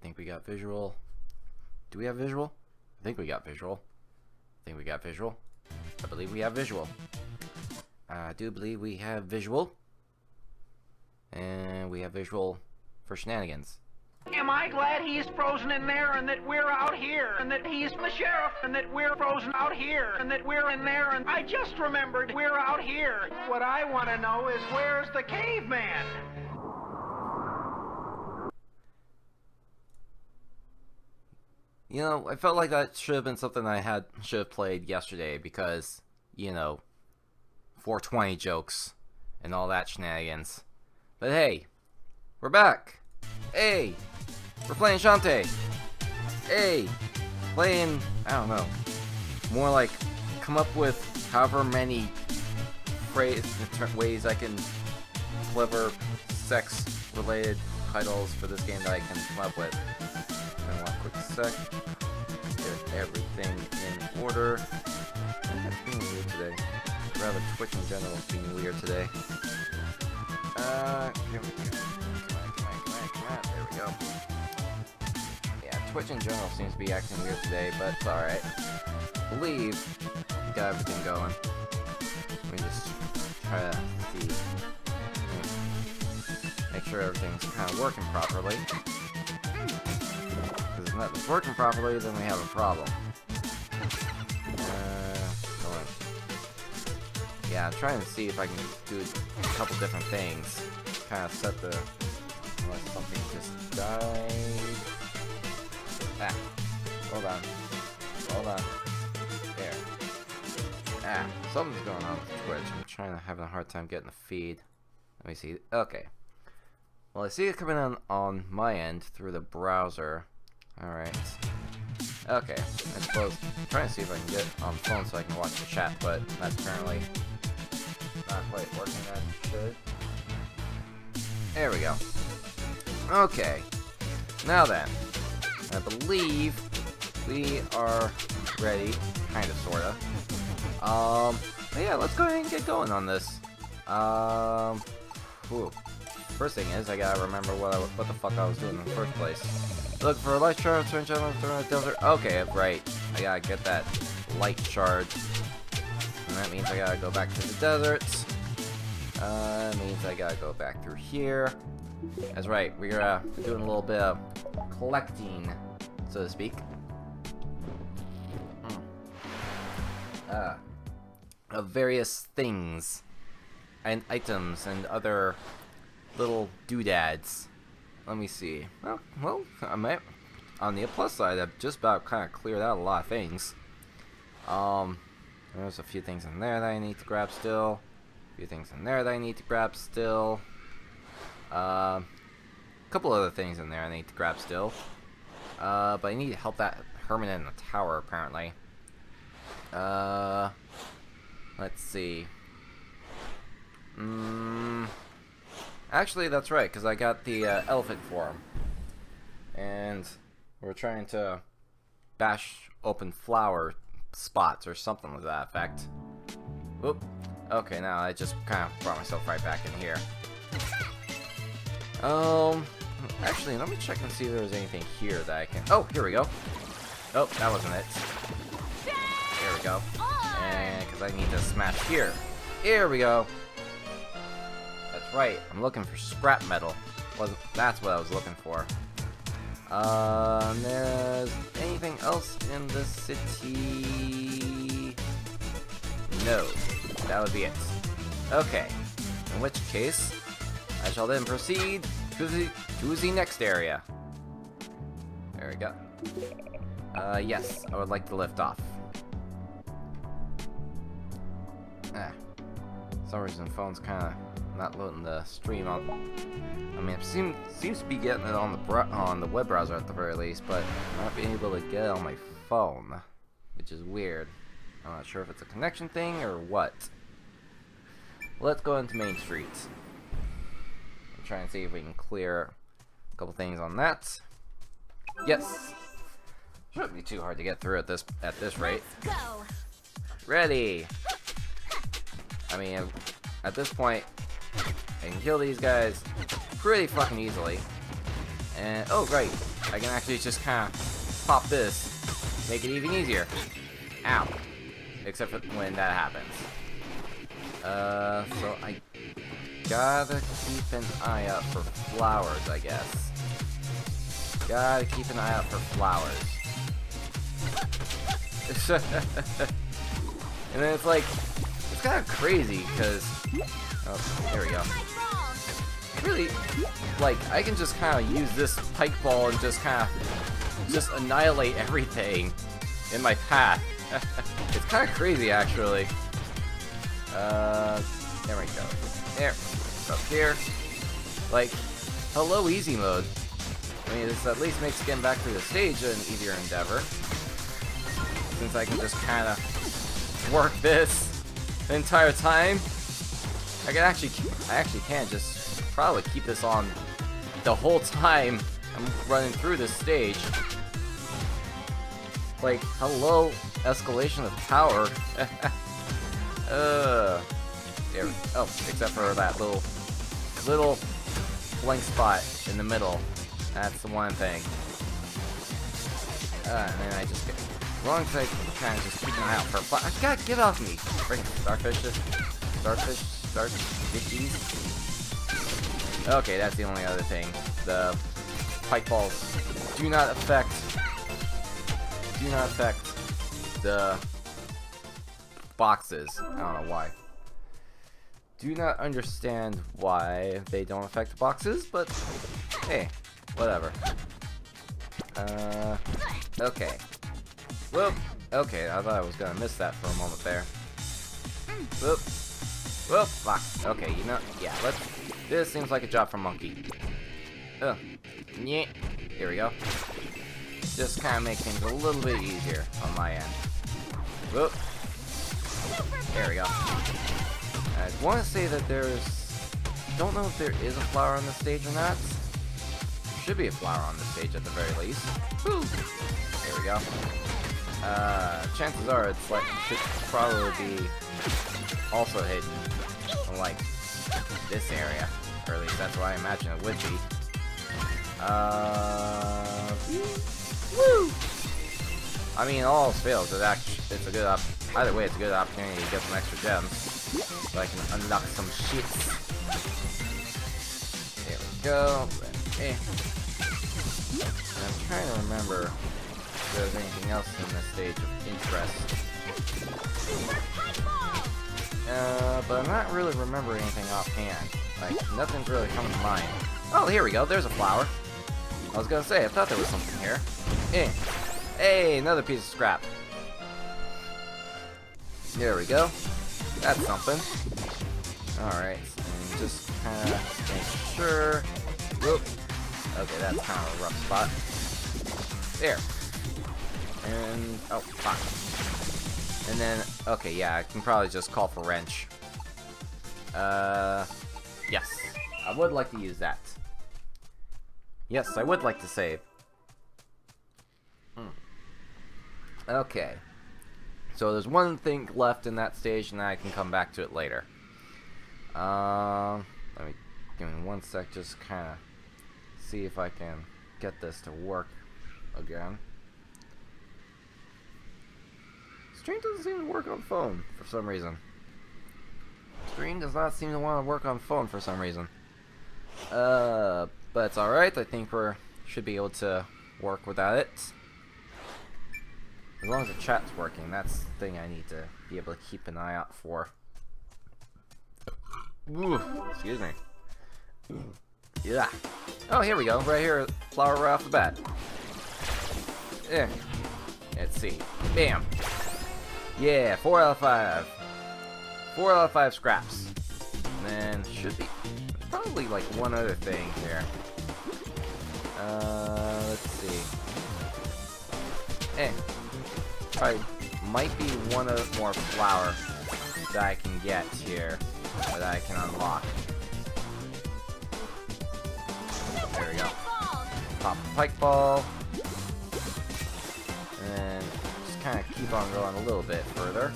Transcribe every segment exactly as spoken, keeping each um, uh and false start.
think we got visual. Do we have visual? I think we got visual. I think we got visual. I believe we have visual. I do believe we have visual. And we have visual for shenanigans. Am I glad he's frozen in there and that we're out here and that he's the sheriff and that we're frozen out here and that we're in there and I just remembered we're out here. What I want to know is where's the caveman? You know, I felt like that should have been something I had should have played yesterday because, you know, four twenty jokes and all that shenanigans. But hey, we're back. Hey, we're playing Shantae. Hey, playing, I don't know, more like come up with however many phrase, ways I can clever sex related titles for this game that I can come up with. And one quick sec, get everything in order. It's being weird today. Rather, Twitch in general is being weird today. Uh, here we go. There we go. Yeah, Twitch in general seems to be acting weird today, but it's alright. I believe we got everything going. Let me just try to see. Make sure everything's kind of working properly. Because if nothing's working properly, then we have a problem. Uh, hold on. Yeah, I'm trying to see if I can do a couple different things. Kind of set the... Unless something just died. Ah. Hold on. Hold on. There. Ah. Something's going on with Twitch. I'm trying to have a hard time getting the feed. Let me see. Okay. Well, I see it coming on on my end through the browser. Alright. Okay. I suppose I'm trying to see if I can get on the phone so I can watch the chat, but that's apparently not quite working as it should. There we go. Okay, now then, I believe we are ready, kind of, sort of. Um, yeah, let's go ahead and get going on this. Um, whew. First thing is, I gotta remember what I, what the fuck I was doing in the first place. Look for a light charge, turn channel, turn desert. Okay, right. I gotta get that light charge, and that means I gotta go back to the deserts. Uh, that means I gotta go back through here. That's right, we're uh, doing a little bit of collecting, so to speak. Mm. Uh, of various things and items and other little doodads. Let me see. Well, well I might, on the plus side, I've just about kind of cleared out a lot of things. Um, there's a few things in there that I need to grab still. A few things in there that I need to grab still. Uh, a couple other things in there I need to grab still, uh, but I need to help that Hermit in the tower apparently. Uh, let's see. Mm, actually, that's right, because I got the uh, elephant form, and we're trying to bash open flower spots or something to that effect. Whoop. Okay, now I just kind of brought myself right back in here. Um, actually, let me check and see if there's anything here that I can... Oh, here we go. Oh, that wasn't it. Here we go. And, because I need to smash here. Here we go. That's right. I'm looking for scrap metal. Wasn't, that's what I was looking for. Um, there's anything else in the city? No. That would be it. Okay. In which case... I shall then proceed to the, to the next area. There we go. Uh, yes, I would like to lift off. Ah. For some reason, the phone's kind of not loading the stream on. I mean, it seems seems to be getting it on the br on the web browser at the very least, but I'm not being able to get it on my phone, which is weird. I'm not sure if it's a connection thing or what. Let's go into Main Street. Try and see if we can clear a couple things on that. Yes, shouldn't be too hard to get through at this at this rate. Let's go. Ready. I mean, at this point, I can kill these guys pretty fucking easily. And oh, right, I can actually just kind of pop this, make it even easier. Ow. Except for when that happens. Uh, so I gotta keep an eye out for flowers, I guess. Gotta keep an eye out for flowers. And then it's like, it's kind of crazy, because, oh, there we go. Really, like, I can just kind of use this pike ball and just kind of just annihilate everything in my path. It's kind of crazy, actually. Uh, there we go. There, up here. Like, hello, easy mode. I mean, this at least makes getting back through the stage an easier endeavor, since I can just kind of work this the entire time. I can actually, I actually can just. Probably keep this on the whole time I'm running through this stage. Like, hello, escalation of power. uh, there we, oh, except for that little, little blank spot in the middle. That's the one thing. Uh, and then I just get wrong side, kind of just keep an eye out for. I gotta get off me. Bring starfishes, starfish, starfishies. Okay, that's the only other thing. The pike balls do not affect do not affect the boxes. I don't know why. Do not understand why they don't affect the boxes, but hey, whatever. Uh okay. Whoop. Okay, I thought I was gonna miss that for a moment there. Whoop. Whoop, box. Okay, you know, yeah, let's. This seems like a job for Monkey. Ugh. Yeah. Here we go. Just kind of make things a little bit easier on my end. Whoop. There we go. I want to say that there's... Don't know if there is a flower on the stage or not. There should be a flower on the stage at the very least. Woo. There we go. Uh, chances are it's like should probably be also hidden. Unlike... this area, or at least that's what I imagine it would be. Uh, woo! I mean, all else fails. It's actually, it's a good op. Either way, it's a good opportunity to get some extra gems, so I can unlock some shit. There we go. Hey. And I'm trying to remember if there's anything else in this stage of interest. Uh, but I'm not really remembering anything offhand. Like, nothing's really coming to mind. Oh, here we go. There's a flower. I was gonna say, I thought there was something here. Eh. Hey, another piece of scrap. There we go. That's something. Alright. So just kind of make sure. Whoop. Okay, that's kind of a rough spot. There. And... oh, fuck. And then, okay, yeah, I can probably just call for wrench. Uh, yes. I would like to use that. Yes, I would like to save. Hmm. Okay. So there's one thing left in that stage, and I can come back to it later. Um, uh, let me, give me one sec, just kind of see if I can get this to work again. Stream doesn't seem to work on phone for some reason. Stream does not seem to want to work on phone for some reason. Uh, but it's alright. I think we should be able to work without it. As long as the chat's working, that's the thing I need to be able to keep an eye out for. Ooh, excuse me. Yeah. Oh, here we go. Right here. Flower right off the bat. Yeah. Let's see. Bam. Yeah, four out of five. Four out of five scraps. And then should be probably like one other thing here. Uh, let's see. Hey, probably might be one of more flower that I can get here that I can unlock. There we go. Pop the pike ball. And kind of keep on going a little bit further.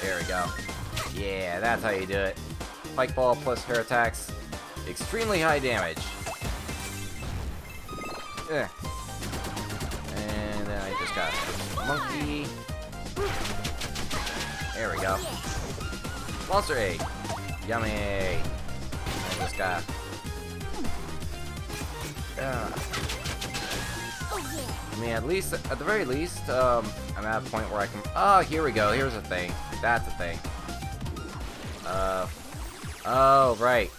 There we go. Yeah, that's how you do it. Pike ball plus her attacks. Extremely high damage. There. And then I just got monkey. There we go. Monster egg. Yummy. I just got. Uh, I mean, at least, at the very least, um, I'm at a point where I can. Oh, here we go. Here's a thing. That's a thing. Uh. Oh, right.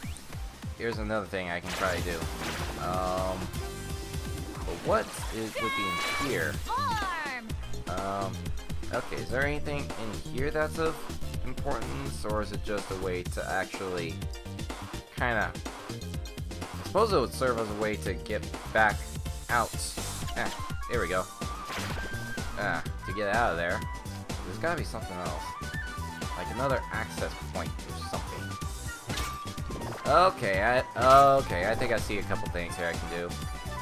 Here's another thing I can try to do. Um. But what is would be in here? Um. Okay. Is there anything in here that's of importance, or is it just a way to actually kind of? I suppose it would serve as a way to get back out. Eh, here we go. Ah, to get out of there. There's gotta be something else. Like another access point or something. Okay, I okay, I think I see a couple things here I can do.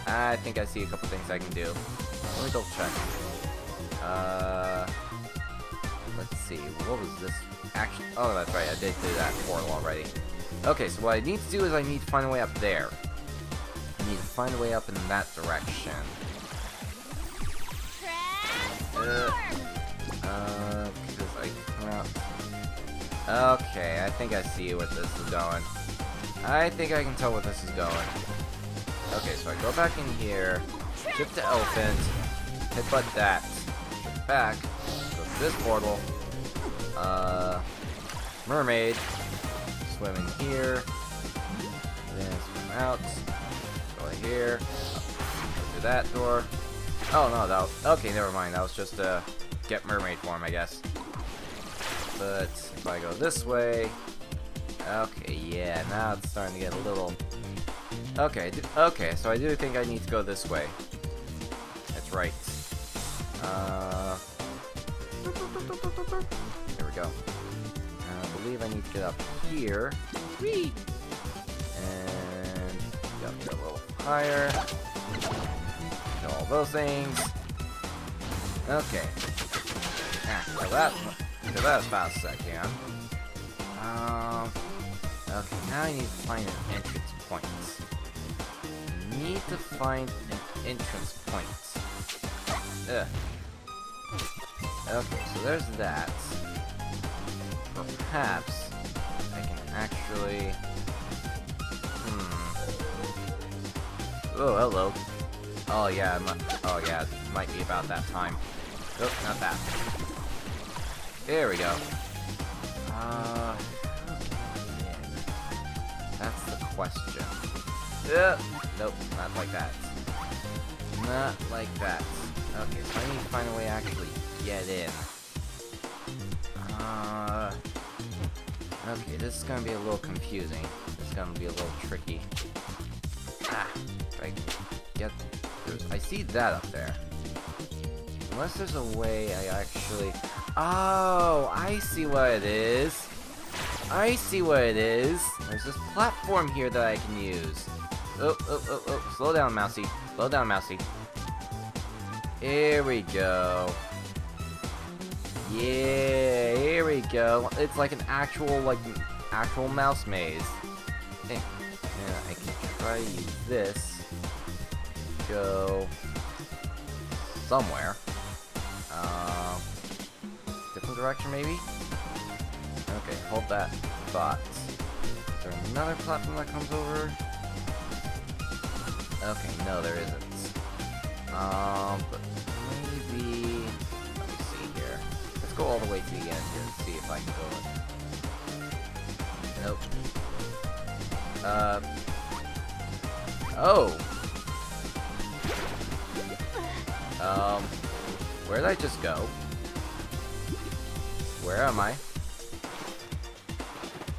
I think I see a couple things I can do. Let me double check. Uh let's see, what was this action? Oh, that's right, I did do that portal already. Okay, so what I need to do is I need to find a way up there. I need to find a way up in that direction. Uh, uh I cannot. Okay, I think I see where this is going. I think I can tell where this is going. Okay, so I go back in here, chip the elephant, headbutt that, chip back, go to this portal, uh, mermaid, swim in here, then swim out, go here, through that door. Oh no, that was, okay, never mind, that was just a get mermaid form, I guess. But if I go this way, okay, yeah, now it's starting to get a little. Okay, okay, so I do think I need to go this way. That's right. Uh, there we go. And I believe I need to get up here. And get up a little higher. Do all those things. Okay. Ah, so that, so that as fast as I can. Um, okay, now I need to find an entrance point. Need to find an entrance point. Ugh. Okay, so there's that. Perhaps I can actually. Hmm. Oh, hello. Oh yeah. I'm, oh yeah. It might be about that time. Nope, not that. There we go. Uh. That's the question. Ugh. Nope, not like that. Not like that. Okay, so I need to find a way to actually get in. Uh, okay, this is gonna be a little confusing. It's gonna be a little tricky. Ah, if I get through. I see that up there. Unless there's a way I actually. Oh, I see what it is. I see what it is. There's this platform here that I can use. Oh, oh, oh, oh, slow down, Mousy. Slow down, Mousy. Here we go. Yeah, here we go. It's like an actual, like, an actual mouse maze. Yeah, I can try to use this. Go somewhere. Um, different direction, maybe? Okay, hold that thought. Is there another platform that comes over? Okay, no, there isn't. Um, but maybe. Let me see here. Let's go all the way to the end here and see if I can go in. Nope. Uh. Oh! Um, where did I just go? Where am I?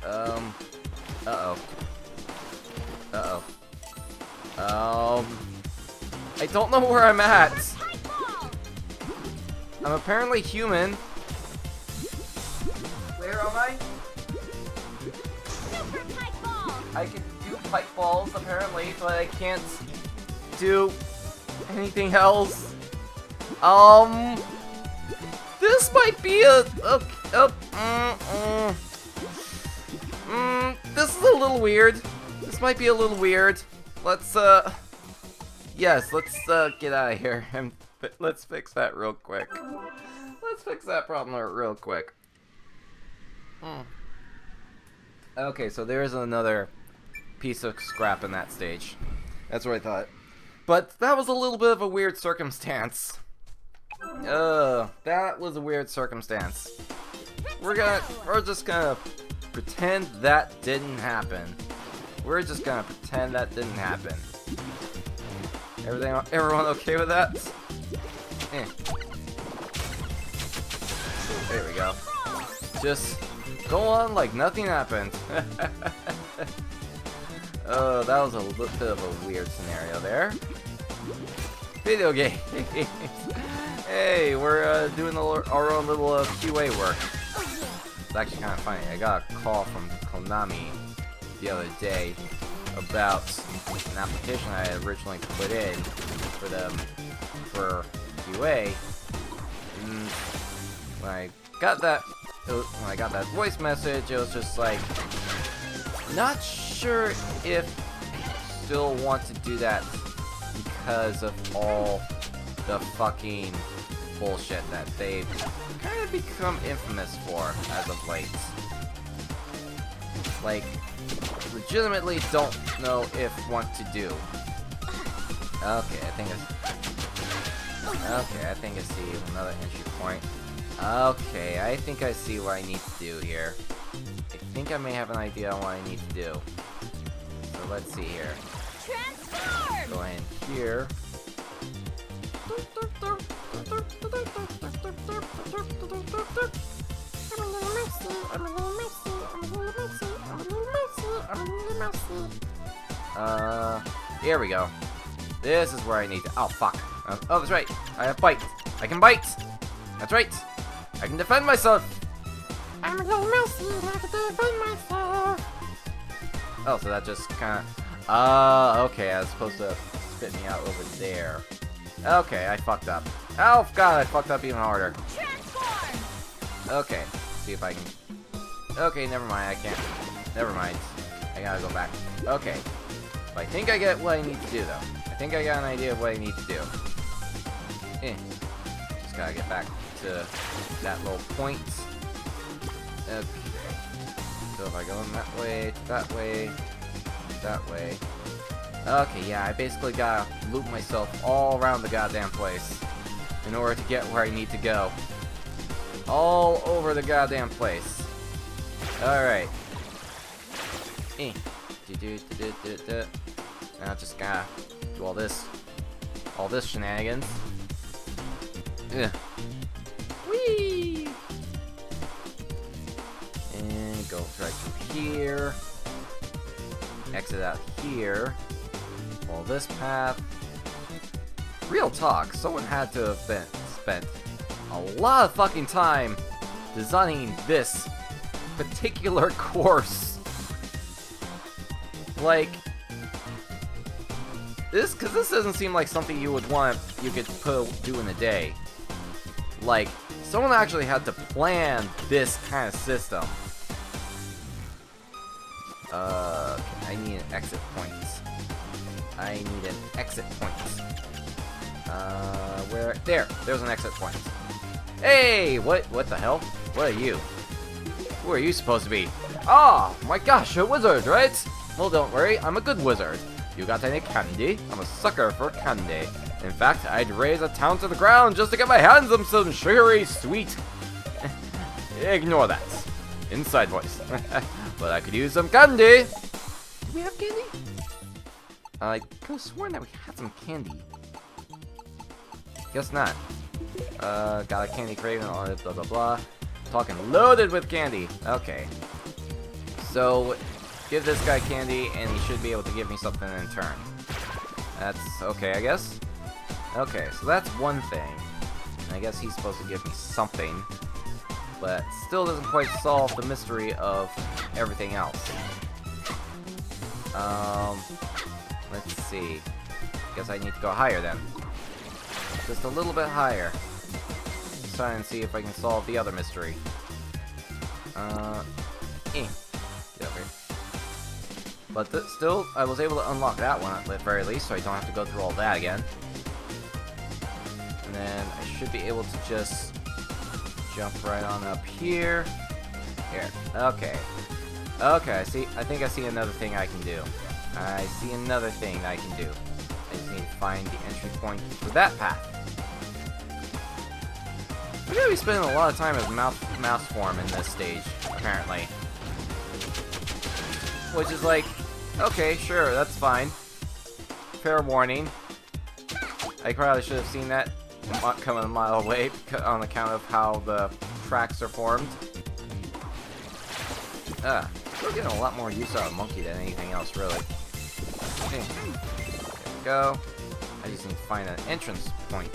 Um, uh oh. Uh oh. Um, I don't know where I'm at. I'm apparently human. Where am I? Super pike balls. I can do pike balls apparently, but I can't do anything else. Um, this might be a oh, oh, mm, mm. Mm, this is a little weird. This might be a little weird. Let's, uh, yes, let's uh, get out of here and fi let's fix that real quick. Let's fix that problem real quick. Hmm. Okay, so there's another piece of scrap in that stage. That's what I thought. But that was a little bit of a weird circumstance. Uh, that was a weird circumstance. We're gonna, we're just gonna pretend that didn't happen. We're just gonna pretend that didn't happen. Everything, everyone okay with that? Eh. There we go. Just go on like nothing happened. Oh, that was a little bit of a weird scenario there. Video games. Hey, we're uh, doing the, our own little uh, Q A work. It's actually kind of funny. I got a call from Konami the other day about an application I had originally put in for them for Q A. And when I got that, it was, when I got that voice message, it was just like, not sure if I still want to do that because of all the fucking bullshit that they've kind of become infamous for as of late. Like, legitimately don't know if want to do. Okay, I think it's... Okay, I think I see another entry point. Okay, I think I see what I need to do here. I think I may have an idea on what I need to do. So let's see here. Transform! Go in here. Uh, here we go. This is where I need to. Oh fuck! Uh, oh, that's right. I have bite. I can bite. That's right. I can defend myself. I'm a little mousey and I can defend myself. Oh, so that just kind of. Uh, okay. I was supposed to spit me out over there. Okay, I fucked up. Oh god, I fucked up even harder. Transform! Okay, see if I can... Okay, never mind, I can't. Never mind. I gotta go back. Okay. But I think I get what I need to do, though. I think I got an idea of what I need to do. Eh. Just gotta get back to that little point. Okay. So if I go in that way, that way, that way... Okay, yeah, I basically gotta loop myself all around the goddamn place in order to get where I need to go. All over the goddamn place. Alright. Eh. Now just gotta do all this. All this shenanigans. Yeah. Whee! And go right through here. Exit out here. Well, this path, real talk, someone had to have been, spent a lot of fucking time designing this particular course. Like, this, because this doesn't seem like something you would want, you could put, do in a day. Like, someone actually had to plan this kind of system. Uh, I need an exit point. I need an exit point. Uh, where? There. There's an exit point. Hey, what? What the hell? What are you? Who are you supposed to be? Ah, oh, my gosh, a wizard, right? Well, don't worry, I'm a good wizard. You got any candy? I'm a sucker for candy. In fact, I'd raise a town to the ground just to get my hands on some sugary sweet. Ignore that. Inside voice. But I could use some candy. Do we have candy? Uh, I could have sworn that we had some candy. Guess not. Uh, got a candy craving, all that blah blah blah. Talking loaded with candy. Okay. So, give this guy candy and he should be able to give me something in turn. That's okay, I guess. Okay, so that's one thing. And I guess he's supposed to give me something. But still doesn't quite solve the mystery of everything else. Um... Let's see. Guess I need to go higher then. Just a little bit higher. Let's try and see if I can solve the other mystery. Uh, eh. Get over here. But th still, I was able to unlock that one at the very least, so I don't have to go through all that again. And then I should be able to just jump right on up here. Here. Okay. Okay, I see. I think I see another thing I can do. I see another thing that I can do. I just need to find the entry point for that path. We're gonna be spending a lot of time as mouse, mouse form in this stage, apparently. Which is like, okay, sure, that's fine. Fair warning. I probably should have seen that coming a mile away on account of how the tracks are formed. Uh, we're getting a lot more use out of Monkey than anything else, really. There we go. I just need to find an entrance point.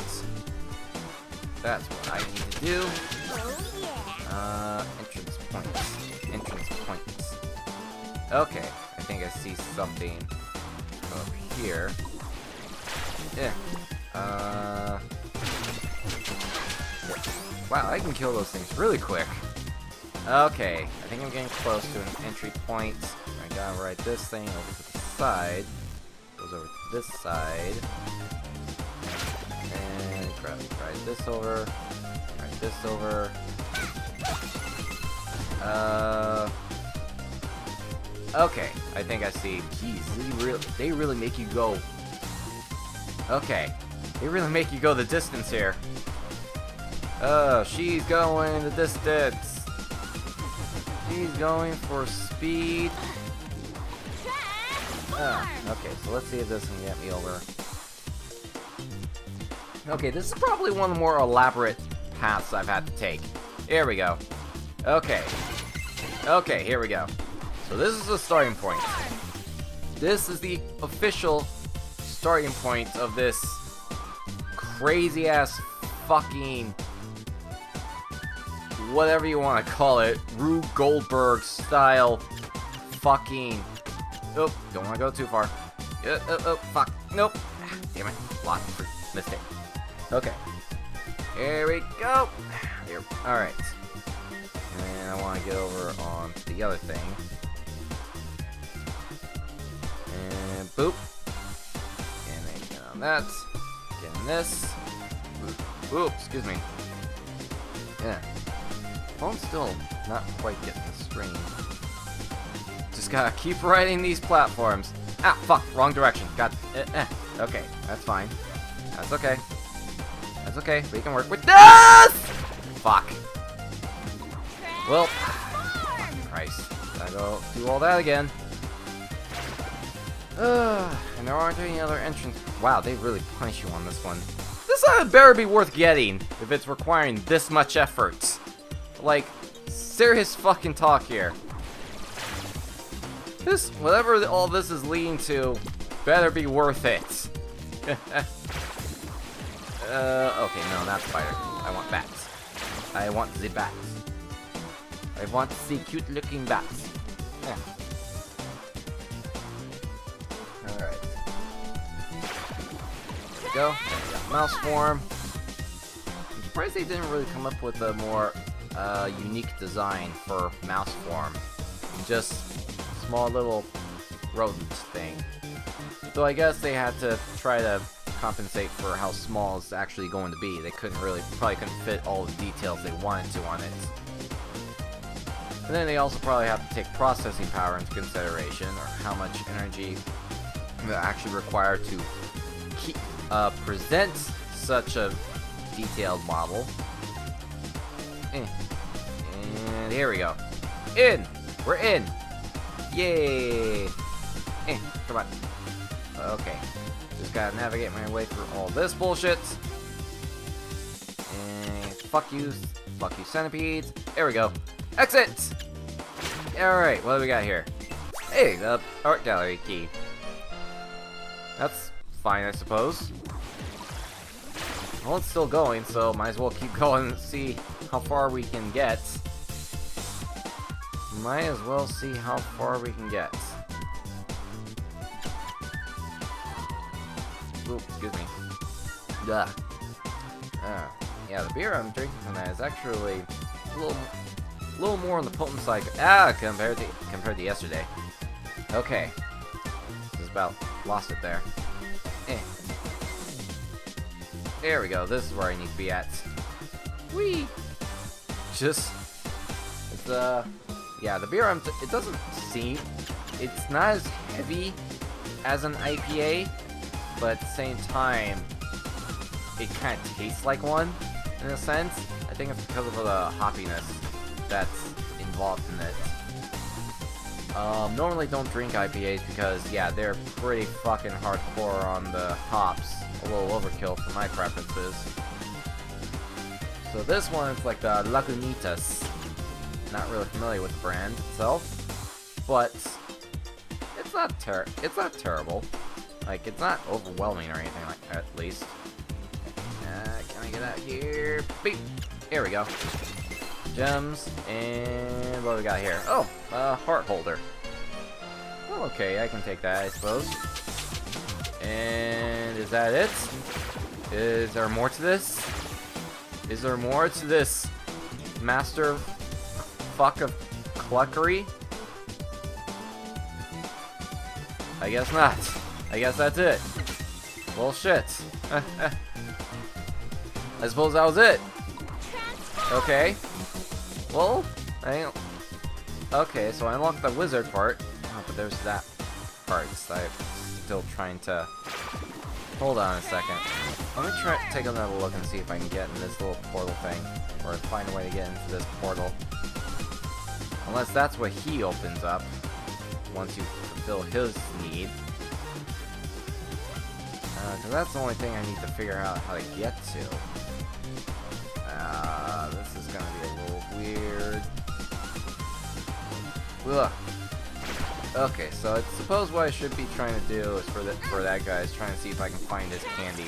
That's what I need to do. Uh, entrance points. Entrance points. Okay, I think I see something up here. Yeah. Uh. Wow, I can kill those things really quick. Okay, I think I'm getting close to an entry point. I gotta ride this thing over to the side. Goes over to this side. Ride this over, ride this over, uh, okay, I think I see, jeez, they really, they really make you go, okay, they really make you go the distance here, oh, she's going the distance, she's going for speed, oh, okay, so let's see if this can get me over. Okay, this is probably one of the more elaborate paths I've had to take. Here we go. Okay. Okay, here we go. So this is the starting point. This is the official starting point of this crazy-ass fucking... whatever you want to call it. Rube Goldberg-style fucking... Oh, don't want to go too far. Oh, oh, oh, fuck. Nope. Ah, damn it. Lot for mistake. Okay. Here we go. Here. All right. And I want to get over on the other thing. And boop. And then get on that. Get on this. Boop. Ooh, excuse me. Yeah. Phone's still not quite getting the screen. Just gotta keep riding these platforms. Ah, fuck. Wrong direction. Got. Eh, eh. Okay. That's fine. That's okay. That's okay, we can work with this! Fuck. Well, fucking Christ. Gotta go do all that again. Uh, and there aren't any other entrance. Wow, they really punish you on this one. This item better be worth getting if it's requiring this much effort. Like, serious fucking talk here. This, whatever all this is leading to, better be worth it. Uh, okay, no, not spider. I want bats. I want the bats. I want the cute-looking bats. Yeah. All right. There we go. Mouse form. I'm surprised they didn't really come up with a more uh, unique design for mouse form. Just small little rodent thing. So I guess they had to try to compensate for how small it's actually going to be. They couldn't really, probably couldn't fit all the details they wanted to on it. And then they also probably have to take processing power into consideration, or how much energy they're actually required to keep, uh, present such a detailed model. And here we go. In! We're in! Yay! Come on. Okay. Just gotta navigate my way through all this bullshit. And fuck you, fuck you centipedes. There we go. Exit! Alright, what do we got here? Hey, the art gallery key. That's fine, I suppose. Well, it's still going, so might as well keep going and see how far we can get. Might as well see how far we can get. Ooh, excuse me. Duh. Uh, yeah, the beer I'm drinking tonight is actually a little, little more on the potent side. Ah, compared to compared to yesterday. Okay, spell. Lost it there. Eh. There we go. This is where I need to be at. Whee! Just... It's, uh... yeah, the beer, I'm t it doesn't seem... It's not as heavy as an I P A, but at the same time, it kind of tastes like one, in a sense. I think it's because of the hoppiness that's involved in it. Um, normally don't drink I P As because, yeah, they're pretty fucking hardcore on the hops. A little overkill for my preferences. So this one's like the Lagunitas. Not really familiar with the brand itself, but it's not ter- it's not terrible. Like, it's not overwhelming or anything like that, at least. Uh, can I get out here? Beep! Here we go. Gems, and what do we got here? Oh, a heart holder. Well, okay, I can take that, I suppose. And is that it? Is there more to this? Is there more to this master fuck of cluckery? I guess not. I guess that's it. Well, shit. I suppose that was it. Okay. Well, I... Okay, so I unlocked the wizard part. Oh, but there's that part. So I'm still trying to... Hold on a second. Let me try take another look and see if I can get in this little portal thing. Or find a way to get into this portal. Unless that's what he opens up. Once you fulfill his need. Uh, 'cause that's the only thing I need to figure out how to get to. Uh, this is gonna be a little weird. Ugh. Okay, so I suppose what I should be trying to do is for that for that guy is trying to see if I can find his candy.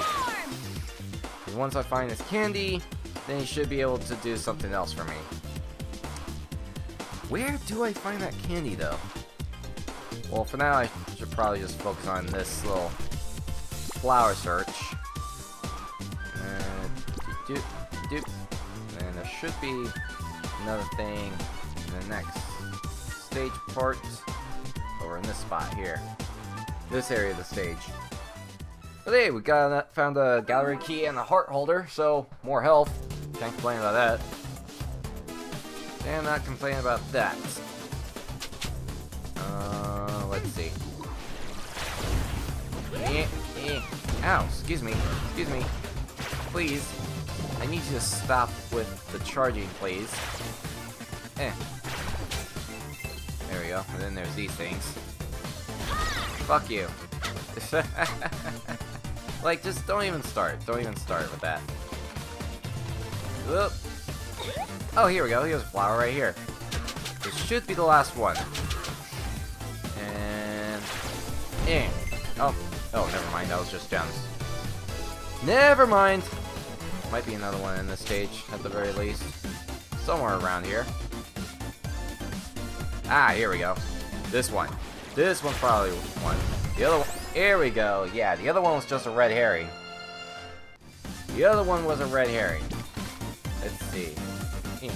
Because once I find his candy, then he should be able to do something else for me. Where do I find that candy though? Well, for now I should probably just focus on this little flower search. Uh, do, do, Doop. And there should be another thing in the next stage part over in this spot here, this area of the stage. But hey, we got found a gallery key and a heart holder, so more health. Can't complain about that. And not complain about that. Uh, let's see. Eh, eh. Ow! Excuse me. Excuse me. Please. I need you to stop with the charging, please. Eh. There we go. And then there's these things. Fuck you. Like, just don't even start. Don't even start with that. Oop. Oh, here we go. Here's a flower right here. This should be the last one. And... Eh. Oh. Oh, never mind. That was just gems. Never mind. Might be another one in this stage, at the very least. Somewhere around here. Ah, here we go. This one. This one probably was one. The other one. Here we go. Yeah, the other one was just a red herring. The other one was a red herring. Let's see. And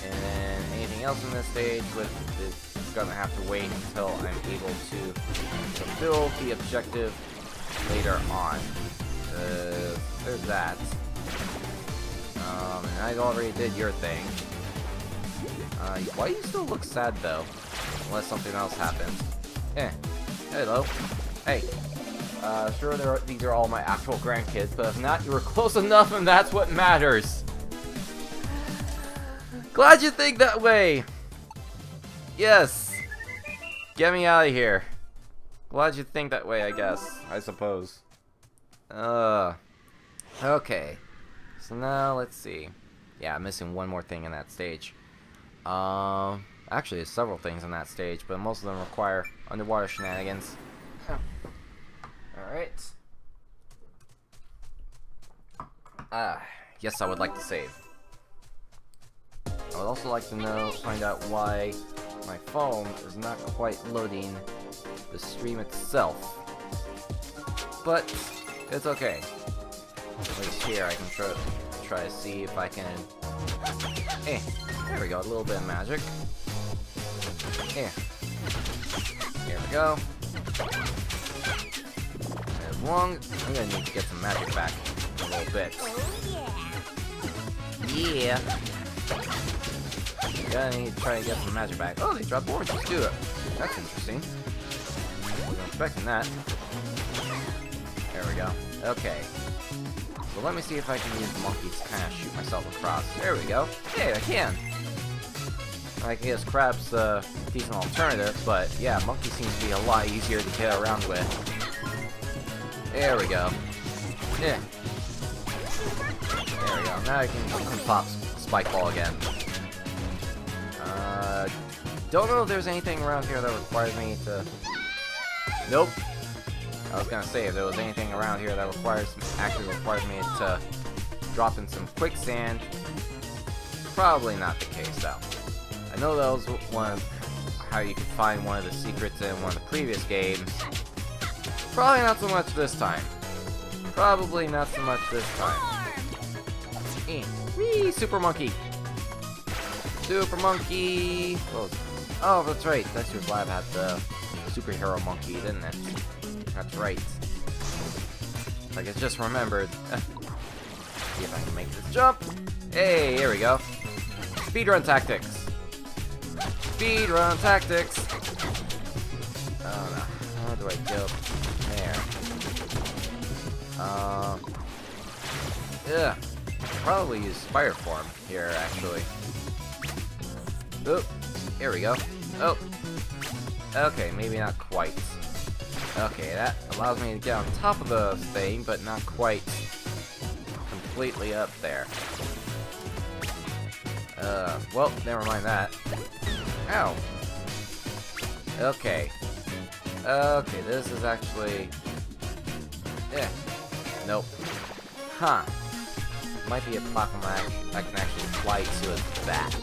then anything else in this stage with is gonna have to wait until I'm able to fulfill the objective later on. Uh, there's that. Um, and I already did your thing. Uh, why do you still look sad though? Unless something else happened. Eh. Hello. Hey. Uh, sure there are, these are all my actual grandkids, but if not, you were close enough and that's what matters. Glad you think that way. Yes. Get me out of here. Glad you think that way, I guess. I suppose. Uh, okay. So now, let's see. Yeah, I'm missing one more thing in that stage. Um, uh, actually, there's several things in that stage, but most of them require underwater shenanigans. Huh. Alright. Ah, yes, I would like to save. I would also like to know, find out why my phone is not quite loading the stream itself. But... it's okay. At least here I can try, try to see if I can... Eh. There we go, a little bit of magic. Eh. Here we go. As long as I'm gonna need to get some magic back in a little bit. Yeah. Gonna need to try to get some magic back. Oh, they dropped oranges. Let's do it. That's interesting. Wasn't expecting that. There we go. Okay. So let me see if I can use monkeys to kind of shoot myself across. There we go. Hey, I can. I guess crab's a decent alternative, but yeah, monkey seems to be a lot easier to get around with. There we go. Yeah. There we go. Now I can pop Spike Ball again. Uh, don't know if there's anything around here that requires me to... Nope. I was gonna say, if there was anything around here that requires actually requires me to drop in some quicksand, probably not the case though. I know that was one of how you could find one of the secrets in one of the previous games. Probably not so much this time. Probably not so much this time. Eh. Whee! Super Monkey! Super Monkey! Oh, oh that's right. Dexter's Lab had the superhero monkey, didn't it? That's right. Like I just remembered. See if I can make this jump. Hey, here we go. Speedrun tactics. Speedrun tactics! Oh no, how do I go there? Um... Yeah, probably use Fire Form here, actually. Oop, here we go. Oh! Okay, maybe not quite. Okay, that allows me to get on top of the thing, but not quite completely up there. Uh, well, never mind that. Ow. Okay. Okay, this is actually... Eh. Nope. Huh. Might be a platform I, I can actually fly to as that.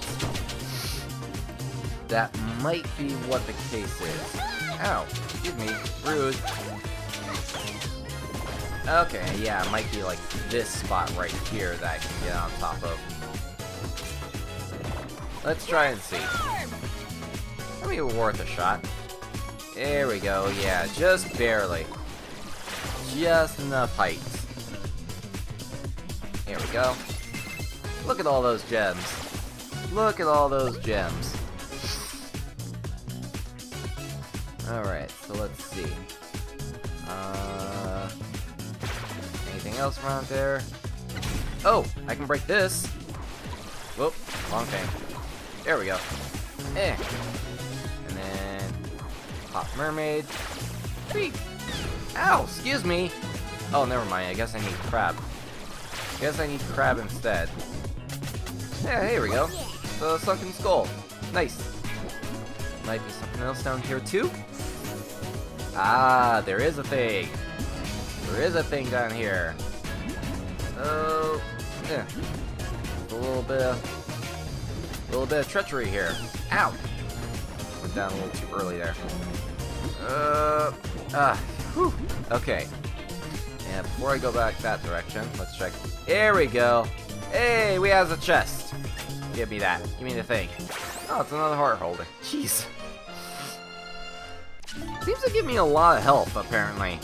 That might be what the case is. Ow. Excuse me. Rude. Okay, yeah, it might be like this spot right here that I can get on top of. Let's try and see. Be worth a shot. There we go. Yeah, just barely. Just enough height. Here we go. Look at all those gems. Look at all those gems. Alright, so let's see. Uh, anything else around there? Oh, I can break this. Whoop, wrong thing. There we go. Eh. Pop mermaid. Creep. Ow, excuse me. Oh, never mind. I guess I need crab. I guess I need crab instead. Yeah, here we go. The sunken skull. Nice. Might be something else down here too. Ah, there is a thing. There is a thing down here. Oh, yeah. A little bit of, a little bit of treachery here. Ow. Went down a little too early there. Uh, ah, whew. Okay. And before I go back that direction, let's check. Here we go. Hey, we have a chest. Give me that. Give me the thing. Oh, it's another heart holder. Jeez. Seems to give me a lot of health, apparently.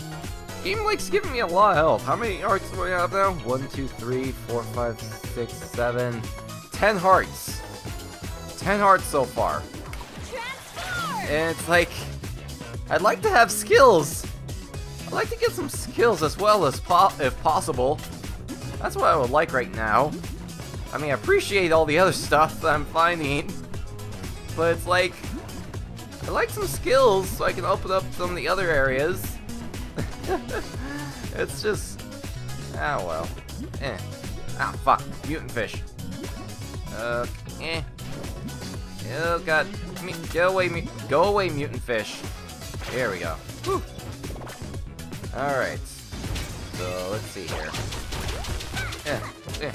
Game likes giving me a lot of health. How many hearts do I have now? One, two, three, four, five, six, seven, ten hearts. Ten hearts so far. And it's like... I'd like to have skills! I'd like to get some skills as well as po if possible. That's what I would like right now. I mean, I appreciate all the other stuff that I'm finding. But it's like... I'd like some skills so I can open up some of the other areas. It's just... Ah, well. Eh. Ah, fuck. Mutant fish. Uh, eh. Oh, God. Me go away, me go away, mutant fish. Here we go. Whew. All right. So let's see here. Yeah, yeah.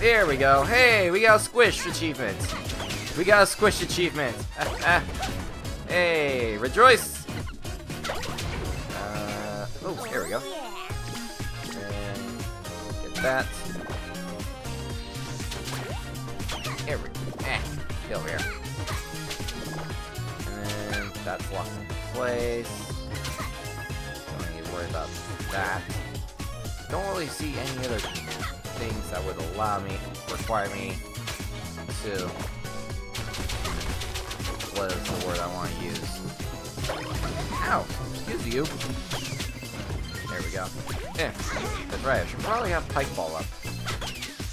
There we go. Hey, we got a squish achievement. We got a squish achievement. Ah, ah. Hey, rejoice. Uh, oh, here we go. And get that. Here we go. Eh. Over here. And that's locked. place. Don't need to worry about that. Don't really see any other things that would allow me, require me to, what is the word I want to use? Ow! Excuse you! There we go. Yeah, that's right, I should probably have Pike Ball up.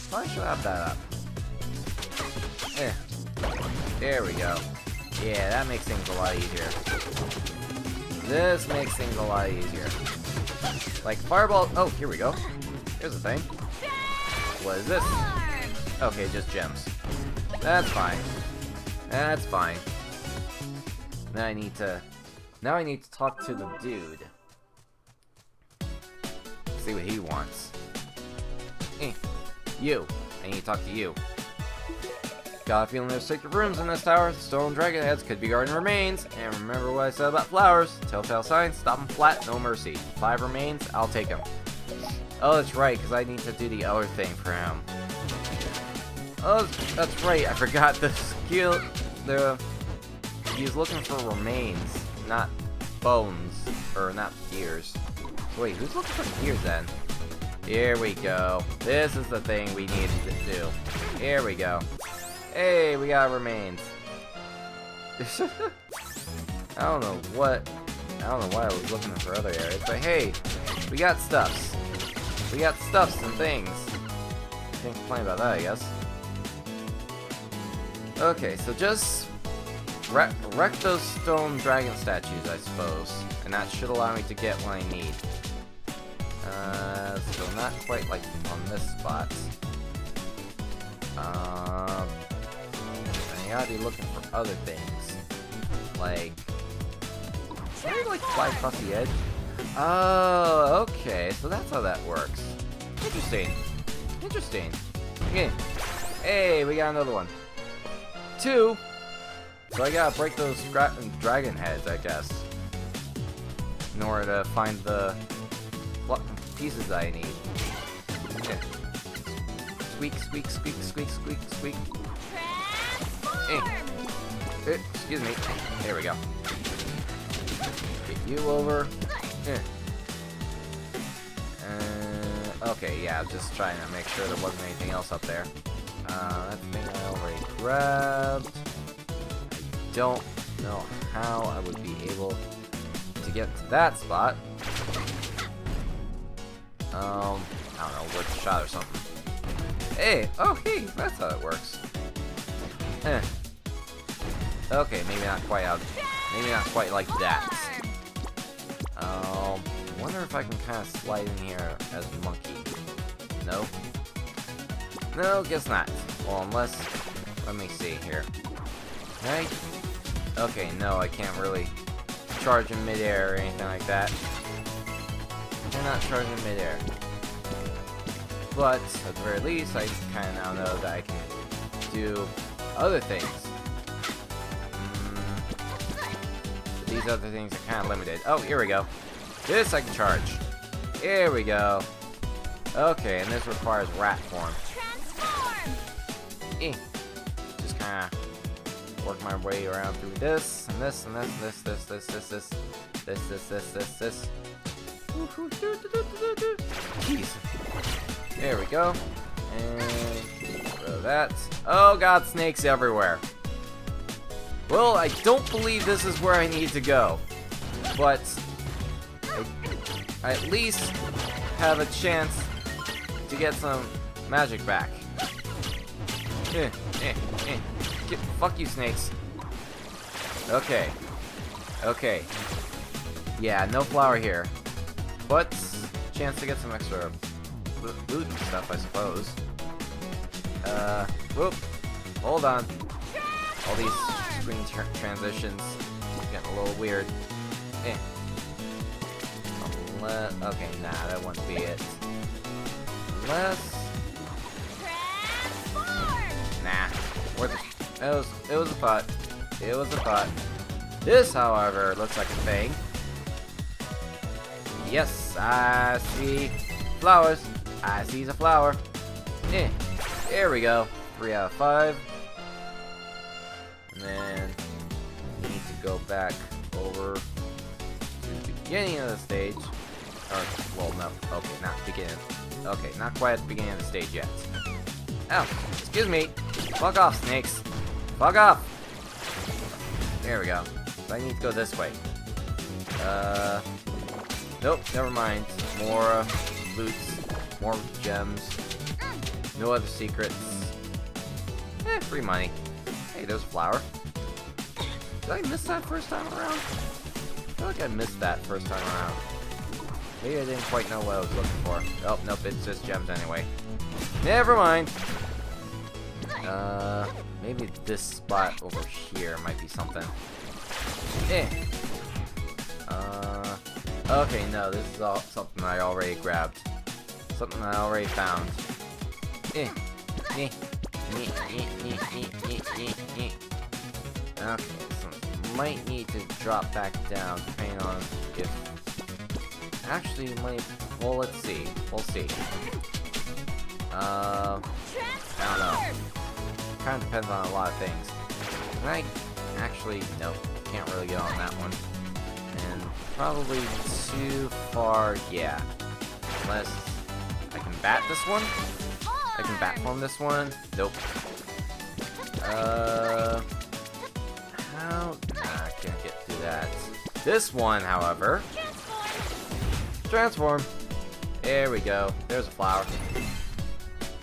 Probably should have that up. Yeah. There we go. Yeah, that makes things a lot easier. This makes things a lot easier. Like fireball. Oh, here we go. Here's the thing. What is this? Okay, just gems. That's fine. That's fine. Now I need to. Now I need to talk to the dude. See what he wants. Eh. You. I need to talk to you. Got a feeling there's secret rooms in this tower. Stolen dragon heads could be guarding remains. And remember what I said about flowers. Telltale signs. Stop them flat. No mercy. Five remains. I'll take them. Oh, that's right, because I need to do the other thing for him. Oh, that's right. I forgot the skill. The he's looking for remains, not bones, or not gears. Wait, who's looking for gears then? Here we go. This is the thing we needed to do. Here we go. Hey, we got remains. I don't know what, I don't know why I was looking for other areas, but hey, we got stuffs. We got stuffs and things. Can't complain about that, I guess. Okay, so just wreck, wreck those stone dragon statues, I suppose, and that should allow me to get what I need. Uh, so not quite like on this spot. Um. I gotta be looking for other things. Like, maybe like fly across the edge. Oh, okay. So that's how that works. Interesting. Interesting. Okay. Hey, we got another one. Two. So I gotta break those dragon heads, I guess, in order to find the pieces I need. Okay. Squeak, squeak, squeak, squeak, squeak, squeak. Hey. Eh, excuse me. There we go. Get you over. Eh. Uh, okay, yeah, I'm just trying to make sure there wasn't anything else up there. Uh, that thing I already grabbed. I don't know how I would be able to get to that spot. Um, I don't know, worth a shot or something. Hey! Oh, hey! That's how it works. Eh. Okay, maybe not quite out. Maybe not quite like that. Um, wonder if I can kind of slide in here as a monkey. No? No, guess not. Well, unless... Let me see here. Right? Okay, no, I can't really charge in midair or anything like that. I'm not charging in midair. But, at the very least, I kind of now know that I can do other things. Mm. These other things are kind of limited. Oh, here we go. This I can charge. Here we go. Okay, and this requires rat form. Transform. Eh. Just kind of work my way around through this, and this, and this, and this, this, this, this, this, this, this, this, this, this. There we go. And throw that. Oh god, snakes everywhere. Well, I don't believe this is where I need to go. But I, I at least have a chance to get some magic back. Eh, eh, eh. Get, fuck you, snakes. Okay. Okay. Yeah, no flower here. But chance to get some extra loot and stuff, I suppose. Uh, whoop. Hold on. All these screen tra transitions getting a little weird. Eh. Unless, okay, nah, that wouldn't be it. Unless. Nah. What the, it was. It was a thought. It was a thought. This, however, looks like a thing. Yes, I see flowers. I see the flower. Eh. There we go. Three out of five. And then we need to go back over Beginning of the stage. Or, well, no. Okay, not beginning. Okay, not quite at the beginning of the stage yet. Oh, excuse me. Fuck off, snakes. Fuck off. There we go. So I need to go this way. Uh, nope, never mind. More uh, loots, more gems. No other secrets. Eh, free money. Hey, there's a flower. Did I miss that first time around? I feel like I missed that first time around. Maybe I didn't quite know what I was looking for. Oh, nope, it's just gems anyway. Never mind. Uh, maybe this spot over here might be something. Eh. Uh, okay, no, this is all something I already grabbed. Something I already found. Eh. Eh. Eh. Eh. Eh. Eh. Eh. Eh. Eh. Okay, so might need to drop back down depending on if actually might. Well, let's see. We'll see. Uh, I don't know. Kind of depends on a lot of things. Can I actually? No, can't really get on that one. And probably too far. Yeah, unless I can bat this one. I can bat form this one. Nope. Uh. Nah, I can't get through that. This one, however. Transform! Transform! There we go. There's a flower.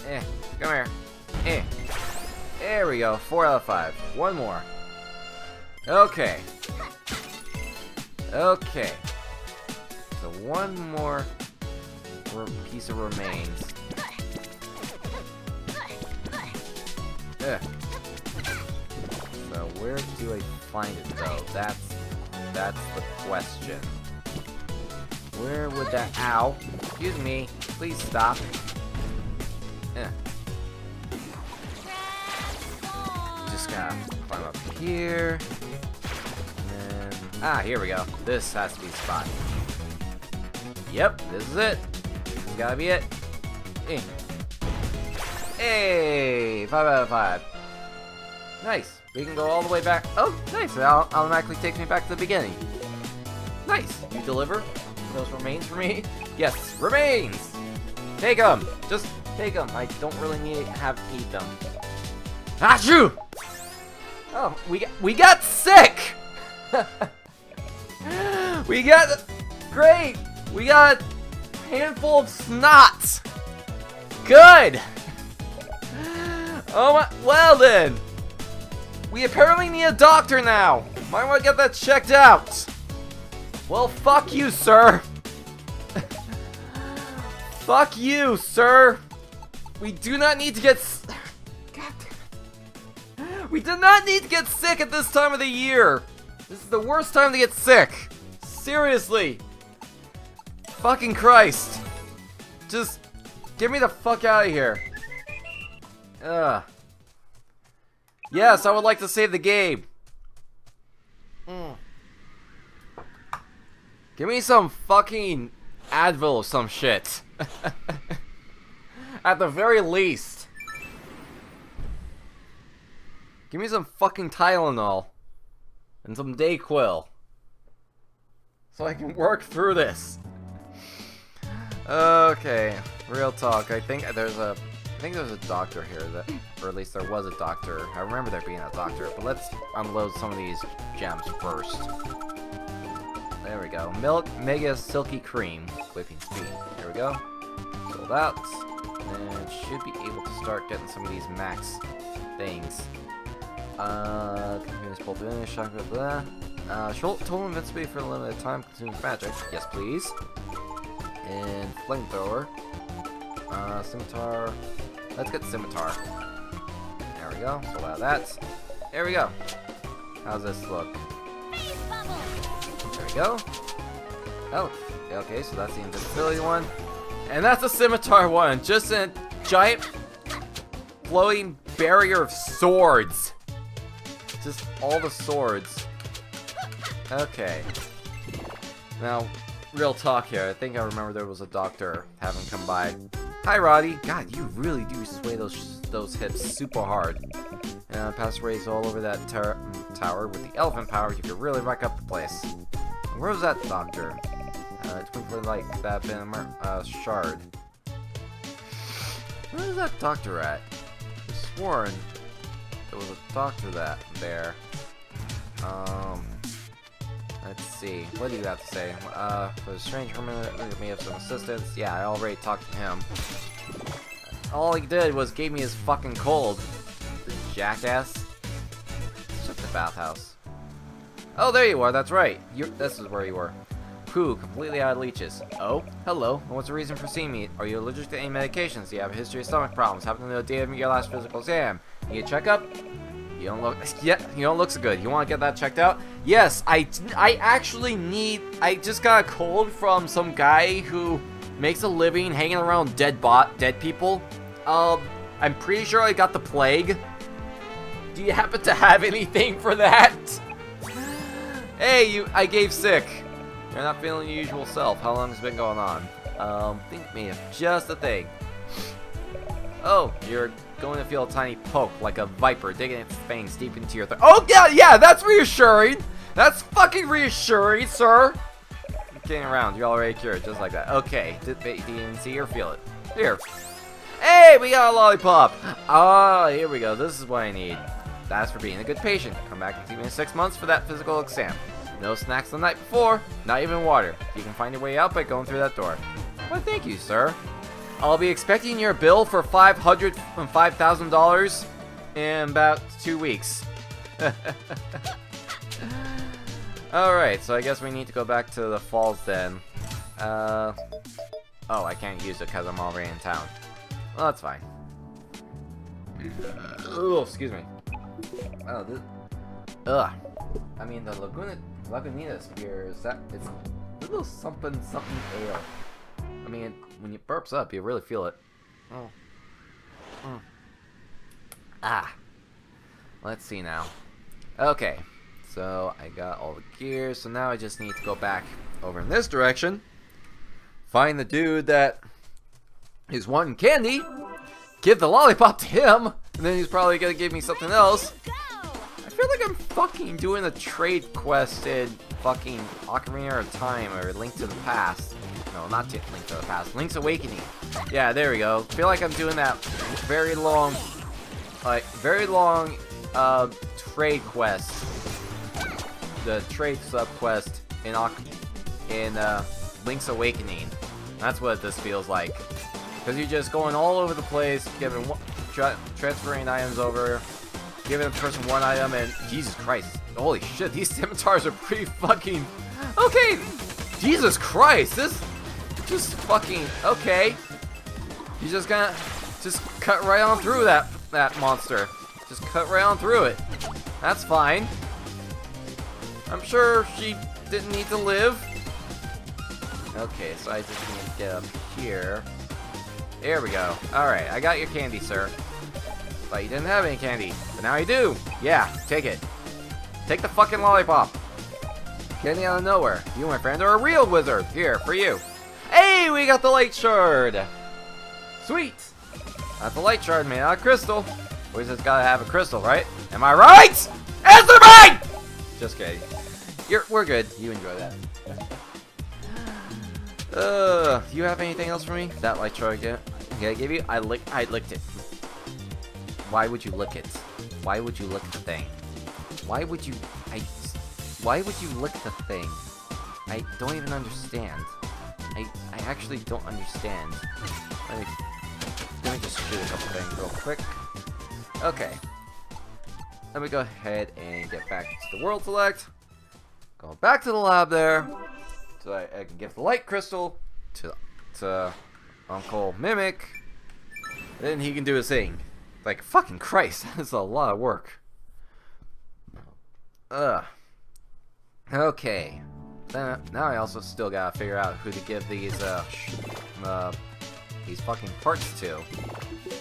Eh, come here. Eh. There we go. Four out of five. One more. Okay. Okay. So one more piece of remains. Eh. So where do I find it though? That's that's the question. Where would that? Ow! Excuse me. Please stop. Eh. Just gotta climb up here. And then, ah, here we go. This has to be the spot. Yep, this is it. This has gotta be it. Eh. Hey, five out of five. Nice. We can go all the way back. Oh, nice. It automatically takes me back to the beginning. Nice. You deliver those remains for me? Yes, remains. Take them. Just take them. I don't really need to have to eat them. Achoo! Oh, we got, we got sick. We got great. We got a handful of snots. Good. Oh my. Well then. We apparently need a doctor now! Might want to get that checked out! Well, fuck you, sir! Fuck you, sir! We do not need to get s- God damn it. We do not need to get sick at this time of the year! This is the worst time to get sick! Seriously! Fucking Christ! Just get me the fuck out of here! Ugh. Yes, I would like to save the game. Mm. Give me some fucking Advil or some shit. At the very least. Give me some fucking Tylenol. And some Dayquil. So I can work through this. Okay, real talk. I think there's a... I think there's a doctor here, that, or at least there was a doctor. I remember there being a doctor, but let's unload some of these gems first. There we go. Milk Mega Silky Cream. Whipping speed. There we go. Sold out. And should be able to start getting some of these max things. Uh, continuous bolting, shock, blah, blah, blah. Uh, total invincibility for a limited time consumes magic. Yes, please. And flamethrower. Uh, scimitar. Let's get Scimitar. There we go. Sold out of that. There we go. How's this look? There we go. Oh, okay, so that's the invincibility one. And that's the Scimitar one. Just a giant floating barrier of swords. Just all the swords. Okay. Now, real talk here. I think I remember there was a doctor having come by. Hi, Roddy. God, you really do sway those those hips super hard. And uh, pass race all over that tower with the elephant power. You could really wreck up the place. Where was that doctor? Uh, twinkling like that been uh, shard. Where was that doctor at? I swore there was a doctor that there. Um, let's see. What do you have to say? Uh, for the strange hermit, give me some assistance. Yeah, I already talked to him. All he did was gave me his fucking cold. The jackass. Shut the bathhouse. Oh, there you are. That's right. You. This is where you were. Pooh, completely out of leeches. Oh, hello. And what's the reason for seeing me? Are you allergic to any medications? Do you have a history of stomach problems? Happened to the day of your last physical exam? Need a checkup? You don't look. Yeah, you don't look so good. You want to get that checked out? Yes, I. I actually need. I just got a cold from some guy who makes a living hanging around dead bot, dead people. Um, I'm pretty sure I got the plague. Do you happen to have anything for that? Hey, you. I gave sick. You're not feeling your usual self. How long has it been going on? Um, think me of just a thing. Oh, you're going to feel a tiny poke like a viper digging its fangs deep into your throat. Oh, yeah, yeah, that's reassuring. That's fucking reassuring, sir. You're getting around. You're already cured, just like that. Okay, did they didn't see or feel it? Here. Hey, we got a lollipop. Ah, oh, here we go. This is what I need. That's for being a good patient. Come back and see me in six months for that physical exam. No snacks the night before, not even water. You can find your way out by going through that door. Well, thank you, sir. I'll be expecting your bill for five hundred and five thousand dollars in about two weeks. Alright, so I guess we need to go back to the falls then. Uh, oh, I can't use it because I'm already in town. Well, that's fine. Oh, excuse me. Oh, this... Ugh. I mean, the Laguna... Lagunitas beer is that it's a little something something ale. I mean, it, when it burps up, you really feel it. Oh. Mm. Ah. Let's see now. Okay. So I got all the gear. So now I just need to go back over in this direction. Find the dude that is wanting candy. Give the lollipop to him, and then he's probably gonna give me something else. I feel like I'm fucking doing a trade quest in fucking Ocarina of Time or Link to the Past. No, not to Link to the Past. Link's Awakening. Yeah, there we go. I feel like I'm doing that very long, like, very long uh, trade quest. The trade subquest in, in uh, Link's Awakening. That's what this feels like. Because you're just going all over the place, giving tra transferring items over. Giving a person one item and Jesus Christ, holy shit, these scimitars are pretty fucking okay. Jesus Christ, this just fucking okay. You just gonna just cut right on through that that monster. Just cut right on through it. That's fine. I'm sure she didn't need to live. Okay, so I just need to get up here. There we go. All right, I got your candy, sir. But you didn't have any candy, but now you do. Yeah, take it. Take the fucking lollipop. Candy out of nowhere. You, my friend, are a real wizard. Here, for you. Hey, we got the light shard. Sweet. That's the light shard made out of crystal. We just gotta have a crystal, right? Am I right? Answer right! Just kidding. You're, we're good. You enjoy that. Uh, do you have anything else for me? That light shard again? Okay, I gave you. I lick. I licked it. Why would you lick it? Why would you lick the thing? Why would you... I... Why would you lick the thing? I don't even understand. I... I actually don't understand. Let me... Let me just shoot a couple things real quick. Okay. Let me go ahead and get back to the world select. Go back to the lab there. So I, I can give the light crystal to... to... Uncle Mimic. Then he can do his thing. Like, fucking Christ, that's a lot of work. Ugh. Okay. Then, now I also still gotta figure out who to give these, uh, uh, these fucking parts to.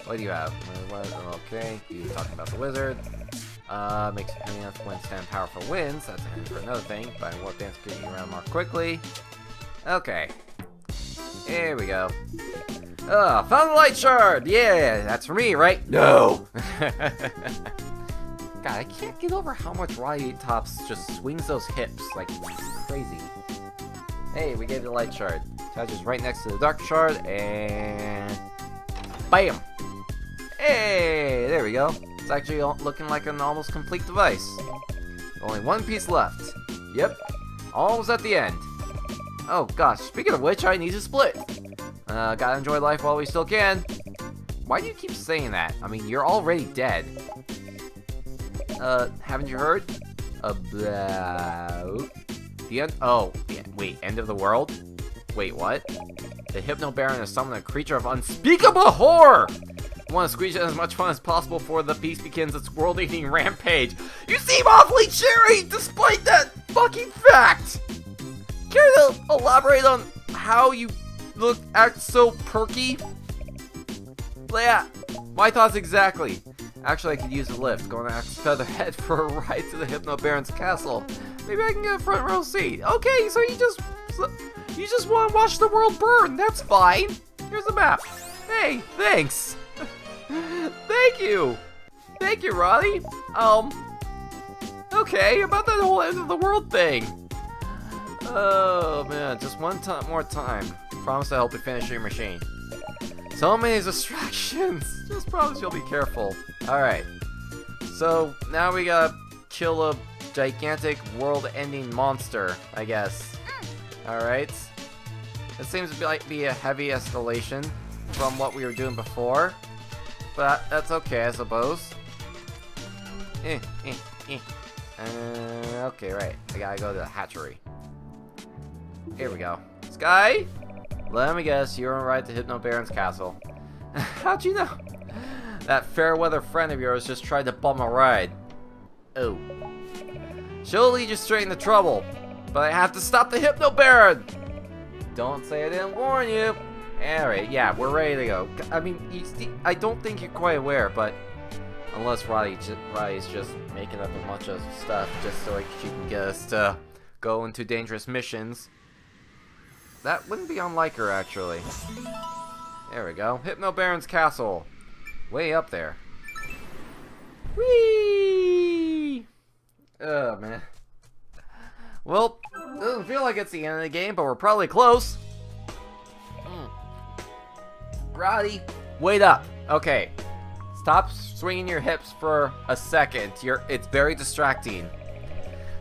What do you have? Okay, you talking about the wizard. Uh, makes heavy enough wins ten powerful wins. That's a hint for another thing. But what dance can you around more quickly? Okay. Here we go. Oh, found the light shard! Yeah, that's for me, right? No! God, I can't get over how much Rottytops just swings those hips like crazy. Hey, we gave the light shard. Attaches right next to the dark shard, and bam! Hey, there we go. It's actually looking like an almost complete device. Only one piece left. Yep, almost at the end. Oh gosh, speaking of which, I need to split. Uh, gotta enjoy life while we still can. Why do you keep saying that? I mean, you're already dead. Uh, haven't you heard? About the end? Oh, yeah. Wait, end of the world? Wait, what? The Hypno Baron has summoned a creature of unspeakable horror! I want to squeeze in as much fun as possible before the beast begins its world-eating rampage. You seem awfully cheery, despite that fucking fact! Can you elaborate on how you look, act so perky? Yeah, my thoughts exactly. Actually, I could use a lift. Going to ask Featherhead for a ride to the Hypno Baron's castle. Maybe I can get a front row seat. Okay, so you just you just want to watch the world burn. That's fine. Here's the map. Hey, thanks. Thank you! Thank you, Roddy! Um... Okay, about that whole end of the world thing! Oh, man, just one time more time. Promise to help you finish your machine. So many distractions! Just promise you'll be careful. Alright. So, now we gotta kill a gigantic world-ending monster, I guess. Alright. It seems to like be a heavy escalation from what we were doing before. But that's okay, I suppose. Eh, eh, eh. Uh, okay, right. I gotta go to the hatchery. Here we go. Sky? Let me guess, you're on a ride to Hypno Baron's castle. How'd you know? That fair weather friend of yours just tried to bum a ride. Oh. She'll lead you straight into trouble. But I have to stop the Hypno Baron! Don't say I didn't warn you. Alright, yeah, we're ready to go. I mean, you see, I don't think you're quite aware, but unless Roddy just, Roddy's just making up a bunch of stuff just so like, she can get us to go into dangerous missions. That wouldn't be unlike her, actually. There we go. Hypno Baron's castle. Way up there. Whee! Oh, man. Well, doesn't feel like it's the end of the game, but we're probably close. Roddy, wait up. Okay, stop swinging your hips for a second. You're, it's very distracting.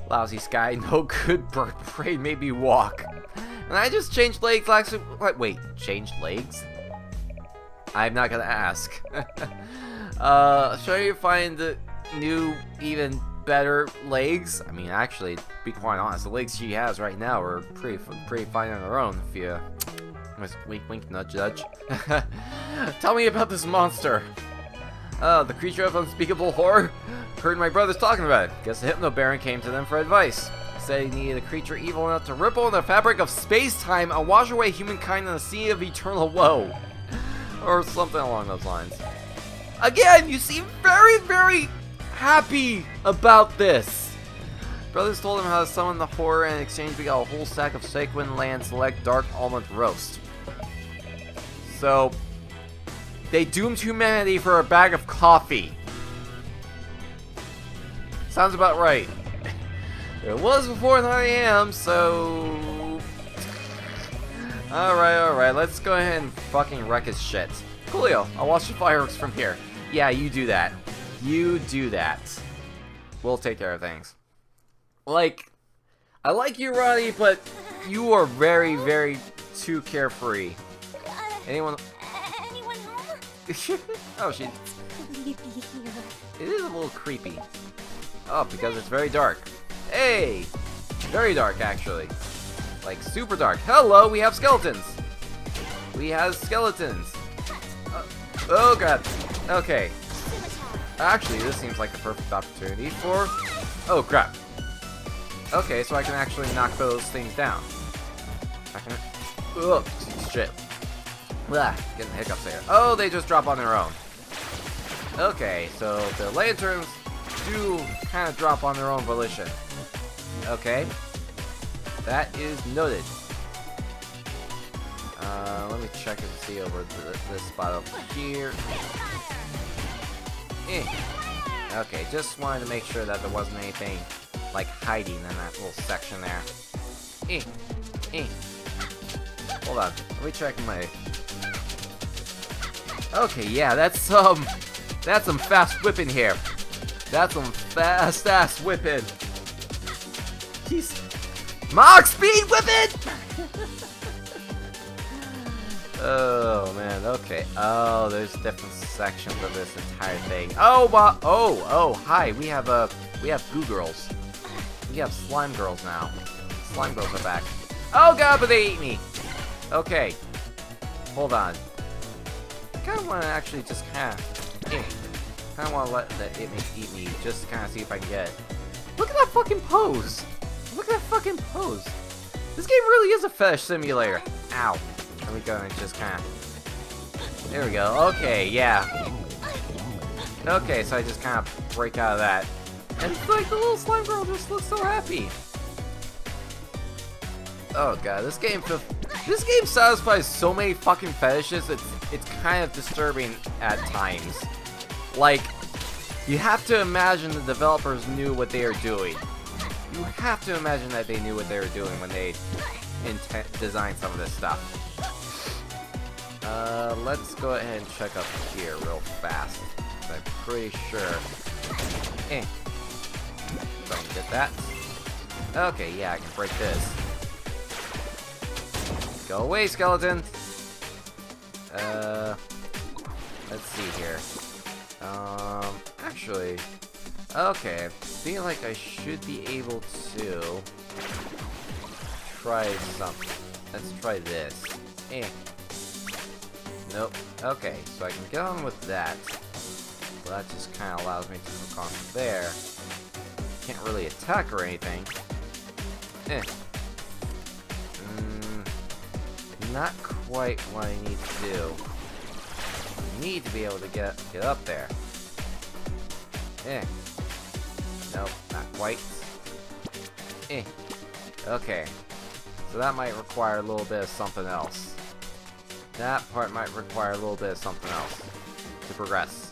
Lousy Sky, no good bird brain made me walk. And I just changed legs last week. Wait, changed legs? I'm not gonna ask. uh, should you find the new, even better legs? I mean, actually, to be quite honest, the legs she has right now are pretty, pretty fine on her own. If you. Wink, wink, nudge, nudge. Tell me about this monster. Uh, the creature of unspeakable horror? Heard my brothers talking about it. Guess the Hypno Baron came to them for advice. Said he needed a creature evil enough to ripple in the fabric of space-time and wash away humankind in the sea of eternal woe. Or something along those lines. Again, you seem very, very happy about this. Brothers told him how to summon the horror, and in exchange we got a whole sack of Sequin Land Select Dark Almond Roast. So, they doomed humanity for a bag of coffee. Sounds about right. It was before nine A M, so... Alright, alright, let's go ahead and fucking wreck his shit. Coolio, I'll watch the fireworks from here. Yeah, you do that. You do that. We'll take care of things. Like, I like you, Roddy, but you are very, very too carefree. Anyone? Anyone home? Oh, she. It is a little creepy. Oh, because it's very dark. Hey, very dark actually. Like super dark. Hello, we have skeletons. We have skeletons. Uh, oh god. Okay. Actually, this seems like the perfect opportunity for. Oh crap. Okay, so I can actually knock those things down. I can... Ugh, shit. Blah, getting the hiccups there. Oh, they just drop on their own. Okay, so the lanterns do kind of drop on their own volition. Okay. That is noted. Uh, let me check and see over th this spot over here. Eh. Okay, just wanted to make sure that there wasn't anything... like hiding in that little section there. Eh. aim. Hold on, let me check my... Okay, yeah, that's some... Um, that's some fast whipping here. That's some fast-ass whipping. He's... Mark speed whipping! Oh, man, okay. Oh, there's different sections of this entire thing. Oh, my... Oh, oh, hi. We have, uh... We have goo girls. We have slime girls now. Slime girls are back. Oh, God, but they eat me! Okay. Hold on. I kinda wanna actually just kinda... Eat. Kinda wanna let the it eat me, just to kinda see if I can get it. Look at that fucking pose! Look at that fucking pose! This game really is a fetish simulator. Ow. Let me go and just kinda... There we go. Okay, yeah. Okay, so I just kinda break out of that. And it's like, the little slime girl just looks so happy! Oh god, this game... This game satisfies so many fucking fetishes, it's, it's kind of disturbing at times. Like, you have to imagine the developers knew what they are doing. You have to imagine that they knew what they were doing when they intent designed some of this stuff. Uh, let's go ahead and check up here real fast. I'm pretty sure... Eh. So I can get that. Okay, yeah, I can break this. Go away, skeleton! Uh... Let's see here. Um... Actually... Okay, I feel like I should be able to... Try something. Let's try this. Eh. Nope. Okay, so I can get on with that. Well, that just kind of allows me to hook on from there. Can't really attack or anything. Eh. Mm, not quite what I need to do. I need to be able to get, get up there. Eh. Nope, not quite. Eh. Okay. So that might require a little bit of something else. That part might require a little bit of something else to progress.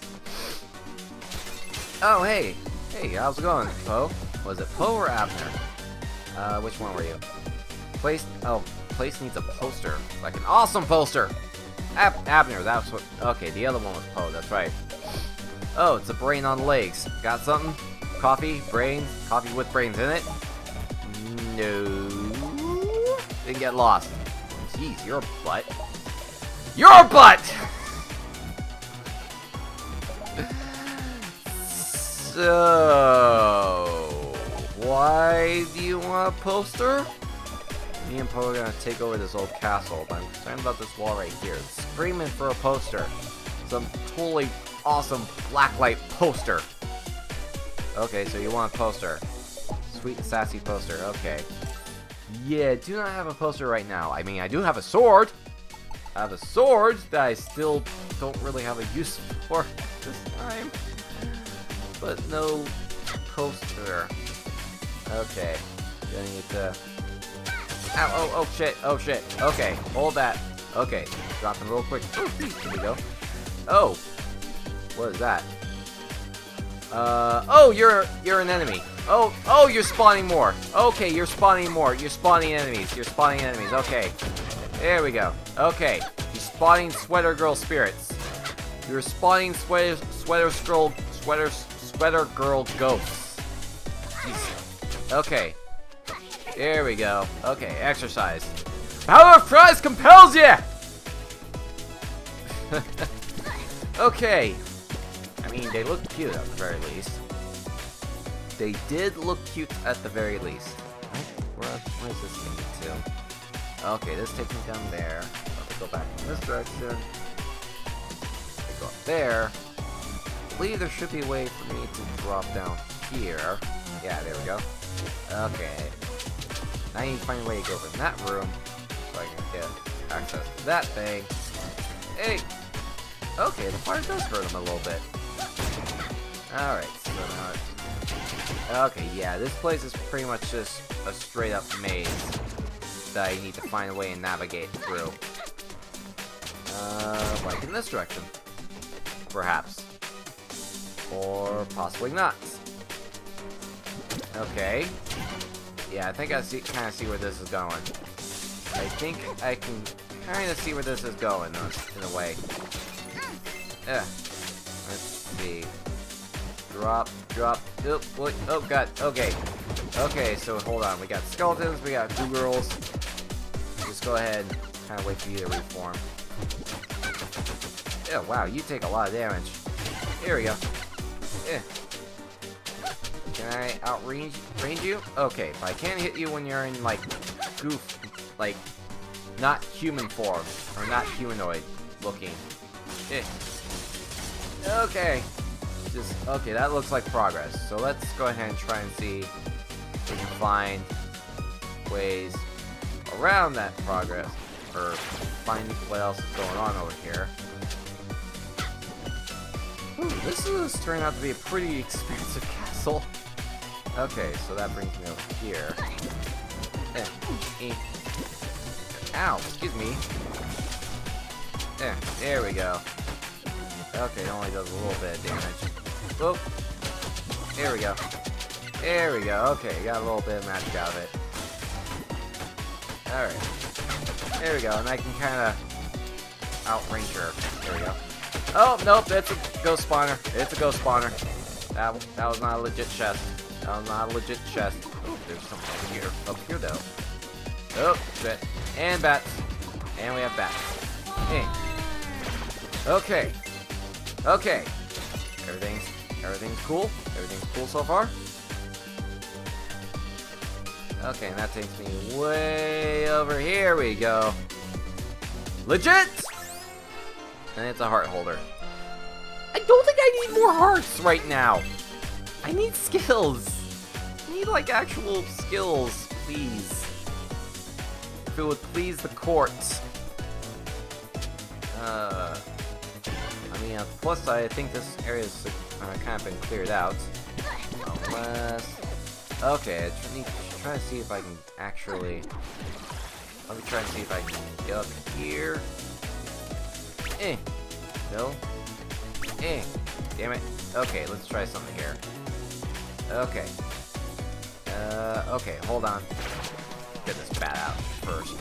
Oh, hey! Hey, how's it going, Poe? Was it Poe or Abner? Uh, which one were you? Place, oh, place needs a poster. Like an awesome poster! Ab Abner, that's what, okay, the other one was Poe, that's right. Oh, it's a brain on legs. Got something? Coffee? Brains? Coffee with brains in it? No. Didn't get lost. Jeez, you're a butt. You're a butt! So... Why do you want a poster? Me and Poe are gonna take over this old castle, but I'm concerned about this wall right here. It's screaming for a poster. Some totally awesome blacklight poster. Okay, so you want a poster. Sweet and sassy poster, okay. Yeah, do not have a poster right now. I mean, I do have a sword! I have a sword that I still don't really have a use for this time. But no poster. Okay. Gonna need to... Ow, oh, oh, shit, oh, shit. Okay, hold that. Okay, drop them real quick. Here we go. Oh! What is that? Uh, oh, you're, you're an enemy. Oh, oh, you're spawning more. Okay, you're spawning more. You're spawning enemies. You're spawning enemies. Okay. There we go. Okay. You're spawning sweater girl spirits. You're spawning sweater, sweater scroll, sweater... Sweater girl ghosts. Jeez. Okay. There we go. Okay, exercise. Power of Christ compels you! Okay. I mean, they look cute at the very least. They did look cute at the very least. Where, where is this taking me to? Okay, this takes me down there. Let me go back in this direction. Let me go up there. I believe there should be a way for me to drop down here. Yeah, there we go. Okay. Now I need to find a way to go over in that room so I can get access to that thing. Hey! Okay, the fire does hurt him a little bit. Alright, so now it's... Okay, yeah, this place is pretty much just a straight up maze that I need to find a way and navigate through. Uh, like in this direction. Perhaps. Or possibly not. Okay. Yeah, I think I see, kind of see where this is going. I think I can kind of see where this is going, in a way. Ugh. Let's see. Drop, drop. Oh, what? Oh, God. Okay. Okay, so hold on. We got skeletons, we got two girls. Just go ahead and kind of wait for you to reform. Yeah, wow, you take a lot of damage. Here we go. Yeah. Can I outrange range you? Okay, but I can't hit you when you're in, like, goof, like, not human form, or not humanoid looking. Eh. Okay. Just, okay, that looks like progress. So let's go ahead and try and see if we can find ways around that progress, or find what else is going on over here. Ooh, this is turning out to be a pretty expensive castle. Okay, so that brings me over here. Eh, eh. Ow, excuse me. Eh, there we go. Okay, it only does a little bit of damage. Whoop. There we go. There we go. Okay, got a little bit of magic out of it. Alright. There we go, and I can kind of outrange her. There we go. Oh, nope, that's a ghost spawner. It's a ghost spawner. That, that was not a legit chest. That was not a legit chest. Oh, there's something here. Up here, though. Oh, shit. And bats. And we have bats. Hey. Okay. Okay. Everything's, everything's cool. Everything's cool so far. Okay, and that takes me way over here. We go. Legit! And it's a heart holder. I don't think I need more hearts right now. I need skills. I need, like, actual skills, please. If it would please the courts. Uh, I mean, on the plus side, I think this area's uh, kind of been cleared out. Unless... Okay, I need to try to see if I can actually... Let me try and see if I can get up here. Eh. No. Eh. Damn it. Okay, let's try something here. Okay. Uh, okay, hold on. Get this bat out first.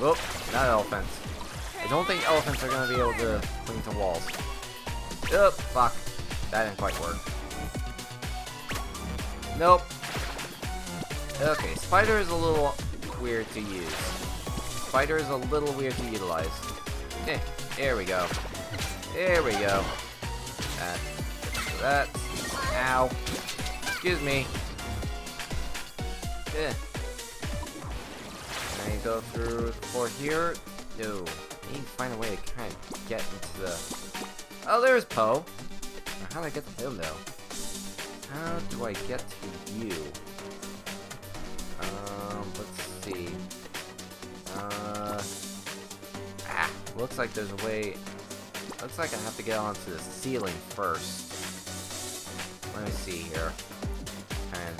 Whoop, not elephants. I don't think elephants are gonna be able to cling to walls. Oh, fuck. That didn't quite work. Nope. Okay, spider is a little weird to use. Spider is a little weird to utilize. Eh. There we go. There we go. That. That. Ow. Excuse me. Eh. Can I go through for here? No. I need to find a way to kind of get into the... Oh, there's Poe. How do I get to him, though? How do I get to you? Um, let's see. Uh... Ah, looks like there's a way... Looks like I have to get onto the ceiling first. Let me see here. And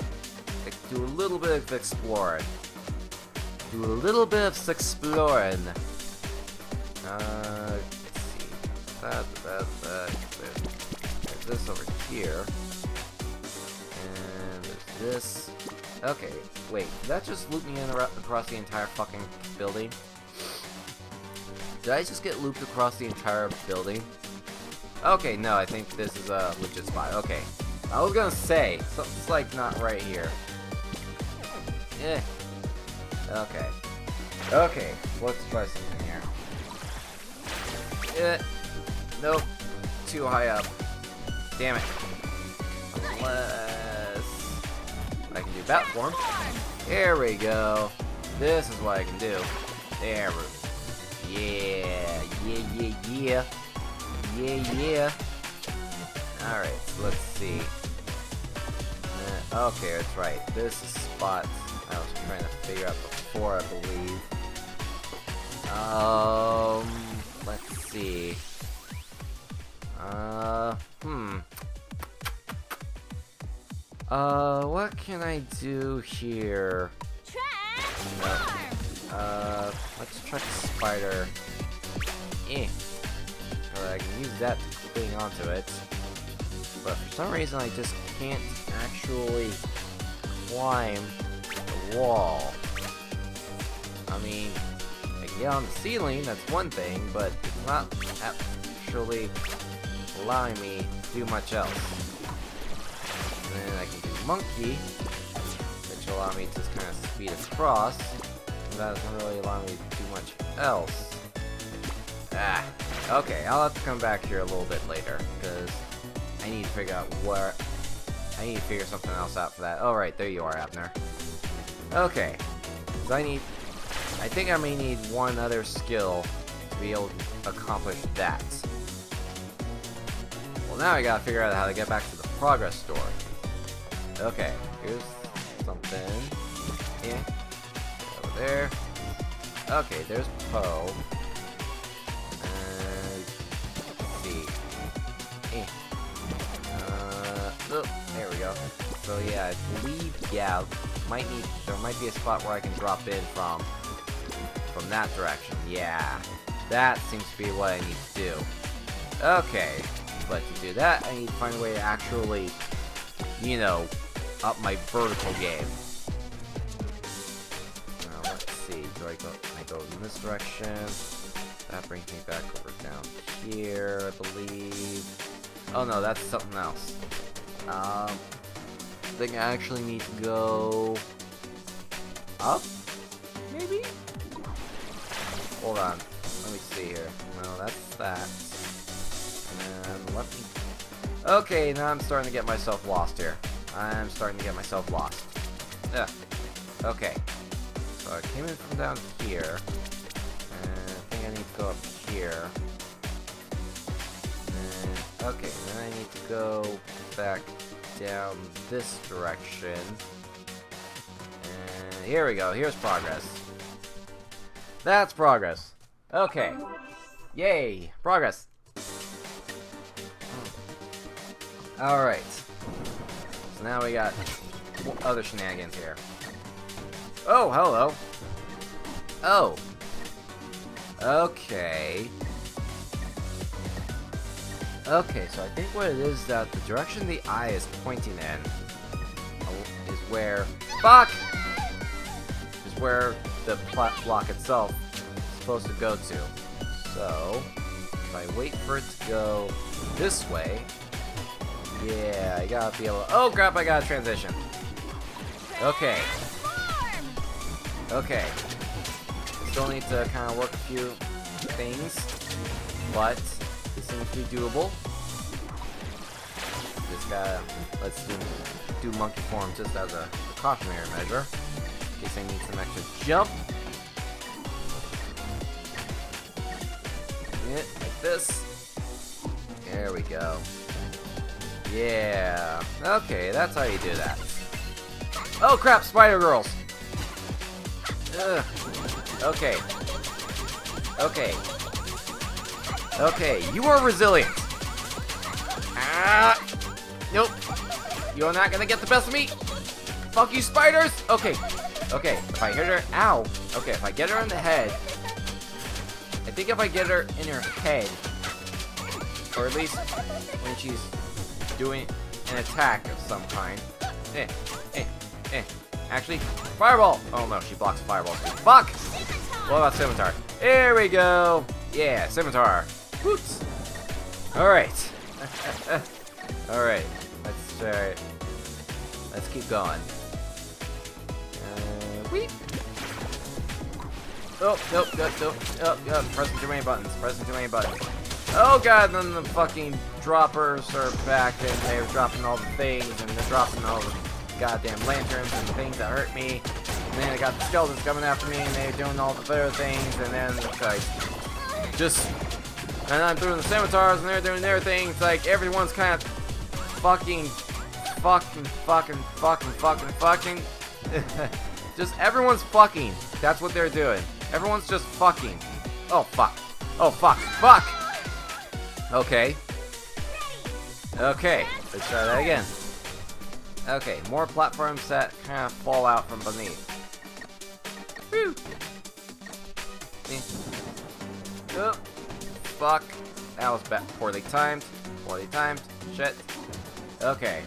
do a little bit of exploring. Do a little bit of exploring. Uh, let's see. That, that, that. There's this over here. And there's this. Okay, wait. Did that just loop me in across the entire fucking building? Did I just get looped across the entire building? Okay, no, I think this is a legit spot. Okay. I was gonna say, something's like not right here. Eh. Okay. Okay, let's try something here. Eh. Nope. Too high up. Damn it. Unless... I can do that form. Here we go. This is what I can do. There we go. Yeah, yeah, yeah, yeah, yeah, yeah. All right, let's see. Uh, okay, that's right. This is spots I was trying to figure out before, I believe. Um, let's see. Uh, hmm. Uh, what can I do here? No. Uh, let's try the spider. Eh. Or I can use that to cling onto it. But for some reason I just can't actually climb the wall. I mean, get on the ceiling, that's one thing, but it's not actually allowing me to do much else. And then I can do monkey, which will allow me to just kind of speed across. That doesn't really allow me to do much else. Ah, okay, I'll have to come back here a little bit later, because I need to figure out where... I need to figure something else out for that. Alright, there you are, Abner. Okay, because I need... I think I may need one other skill to be able to accomplish that. Well, now I gotta figure out how to get back to the progress store. Okay, here's something. Yeah, over there. Okay, there's Poe. Oh, there we go. So yeah, I believe, yeah, might need, there might be a spot where I can drop in from, from that direction. Yeah, that seems to be what I need to do. Okay, but to do that, I need to find a way to actually, you know, up my vertical game. Now, let's see, do I go, can I go in this direction? That brings me back over down here, I believe. Oh no, that's something else. Um, I think I actually need to go up, maybe? Hold on, let me see here. No, that's that. And let me... Okay, now I'm starting to get myself lost here. I'm starting to get myself lost. Yeah. Okay. So I came in from down here. And I think I need to go up here. And, okay, then I need to go... back down this direction. And here we go. Here's progress. That's progress. Okay. Yay. Progress. Alright. So now we got other shenanigans here. Oh, hello. Oh. Okay. Okay, so I think what it is that the direction the eye is pointing in is where... Fuck! Is where the plot block itself is supposed to go to. So, if I wait for it to go this way... Yeah, I gotta be able to... Oh crap, I gotta transition! Okay. Okay. Still need to kind of work a few things, but... seems to be doable. Just gotta, let's do, do monkey form just as a precautionary measure. In case I need some extra jump. Yeah, like this. There we go. Yeah. Okay, that's how you do that. Oh crap, spider girls! Ugh. Okay. Okay. Okay, you are resilient. Ah, nope. You're not gonna get the best of me. Fuck you, spiders. Okay. Okay, if I hit her... Ow. Okay, if I get her in the head... I think if I get her in her head... Or at least when she's doing an attack of some kind... Eh, eh, eh. Actually, fireball. Oh no, she blocks fireballs. Fuck! What about scimitar? Here we go. Yeah, scimitar. Whoops! Alright. Alright. Let's try it. Let's keep going. Uh, Weep! Oh, nope, nope, nope. Oh, oh, pressing too many buttons. Pressing too many buttons. Oh god, then the fucking droppers are back and they're dropping all the things and they're dropping all the goddamn lanterns and the things that hurt me. And then I got the skeletons coming after me and they're doing all the other things and then it's like... Just... And I'm doing the scimitars and they're doing their things, like everyone's kind of fucking, fucking, fucking, fucking, fucking, fucking. Just everyone's fucking. That's what they're doing. Everyone's just fucking. Oh fuck. Oh fuck. Fuck! Okay. Okay. Let's try that again. Okay, more platforms that kind of fall out from beneath. Whew. Oh. Fuck. That was bad. Poorly timed. Poorly timed. Shit. Okay.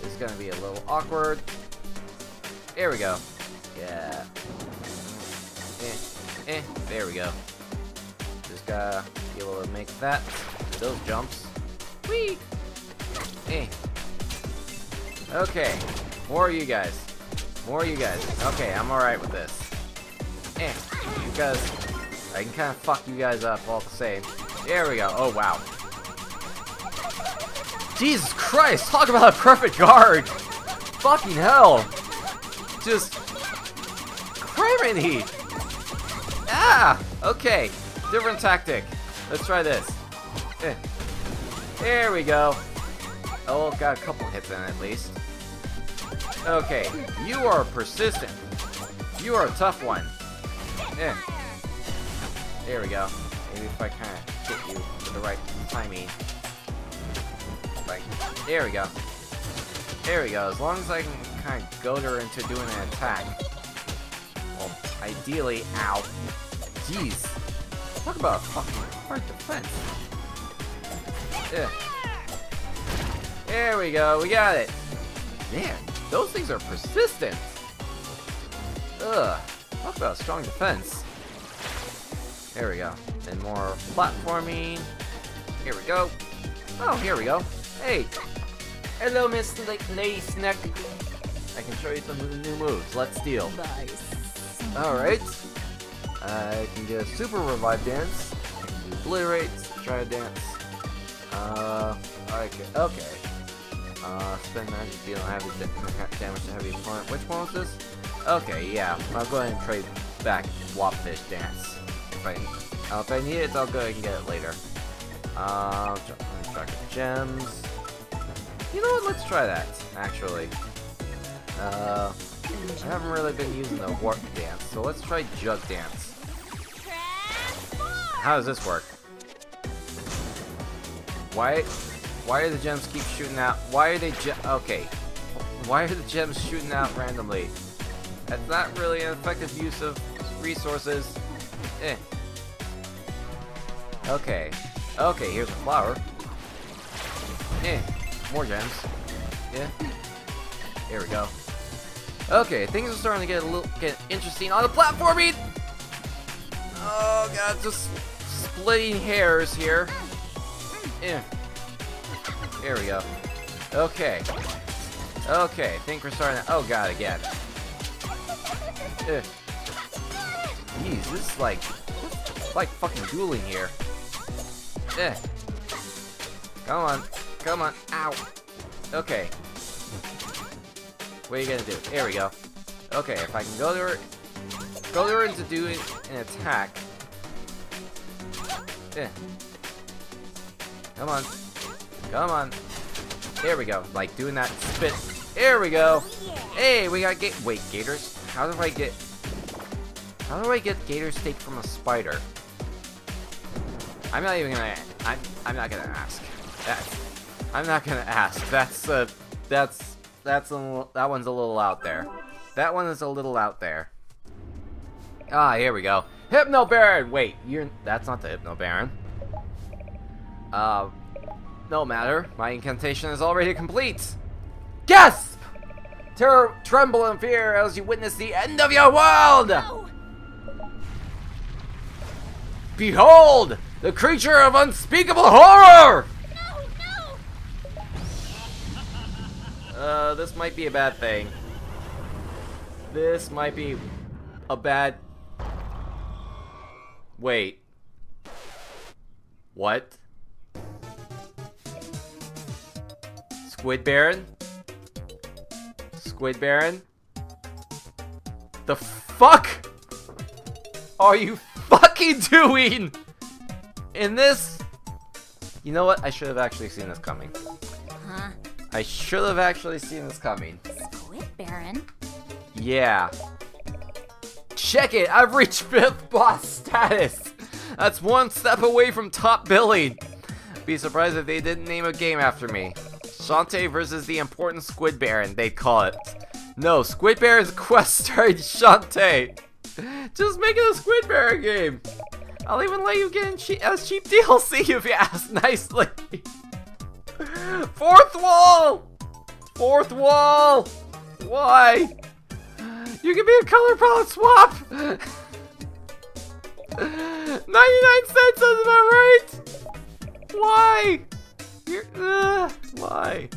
This is gonna be a little awkward. Here we go. Yeah. Eh. Eh, there we go. Just gotta be able to make that. Those jumps. Whee! Eh. Okay. More of you guys. More of you guys. Okay, I'm alright with this. Eh. Because I can kind of fuck you guys up all the same. There we go. Oh, wow. Jesus Christ! Talk about a perfect guard! Fucking hell! Just... criminy! Ah! Okay. Different tactic. Let's try this. Eh. There we go. Oh, got a couple hits in at least. Okay. You are persistent. You are a tough one. Eh. There we go. Maybe if I kind of hit you with the right timing. Like, there we go. There we go. As long as I can kind of goad her into doing an attack. Well, ideally, ow. Jeez. Talk about a fucking hard defense. Yeah. There we go, we got it. Man, those things are persistent. Ugh, talk about strong defense. There we go. And more platforming. Here we go. Oh, here we go. Hey. Hello, Miss Lady Snack. I can show you some new moves. Let's deal. Nice. Alright. I can get a super revive dance. I can do obliterate. Try to dance. Uh, okay, okay. Uh, spend magic deal heavy damage to heavy opponent. Which one was this? Okay, yeah. I'll go ahead and trade back Blobfish Dance. If I, uh, if I need it, I'll go ahead and get it later. Uh, let me track the gems. You know what? Let's try that, actually. Uh, I haven't really been using the Warp Dance, so let's try Jug Dance. How does this work? Why, why do the gems keep shooting out? Why are they ge- okay. Why are the gems shooting out randomly? That's not really an effective use of resources. Eh. Okay. Okay, here's a flower. Eh. More gems. Yeah. Here we go. Okay, things are starting to get a little get interesting on the platforming! Oh god, just splitting hairs here. Yeah. There we go. Okay. Okay, I think we're starting to- oh god, again. Ugh. Jeez, this is like... like fucking dueling here. Ugh. Come on. Come on. Ow. Okay. What are you gonna do? There we go. Okay, if I can go there... go there into doing an attack. Ugh. Come on. Come on. There we go. Like, doing that spit. There we go. Hey, we got ga- wait, gators? How do I get... how do I get gator steak from a spider? I'm not even gonna... I'm, I'm not gonna ask. That's, I'm not gonna ask. That's, uh... That's... That's... A, that one's a little out there. That one is a little out there. Ah, here we go. Hypno Baron! Wait, you're... that's not the Hypno Baron. Uh, no matter. My incantation is already complete. Gasp! Terror, tremble in fear as you witness the end of your world! No. Behold! The creature of unspeakable horror! No, no! Uh, this might be a bad thing. This might be a bad... wait. What? Squid Baron? Squid Baron? The fuck are you fucking doing in this? You know what? I should have actually seen this coming. Huh? I should have actually seen this coming. Squid Baron? Yeah. Check it! I've reached fifth boss status! That's one step away from top billing! Be surprised if they didn't name a game after me. Shantae versus the important Squid Baron, they call it. No, Squid Baron's quest started Shantae. Just make it a Squid Baron game. I'll even let you get in che as cheap D L C if you ask nicely. Fourth wall! Fourth wall! Why? You can be a color palette swap! ninety-nine cents is about right! Why? You're, uh, why?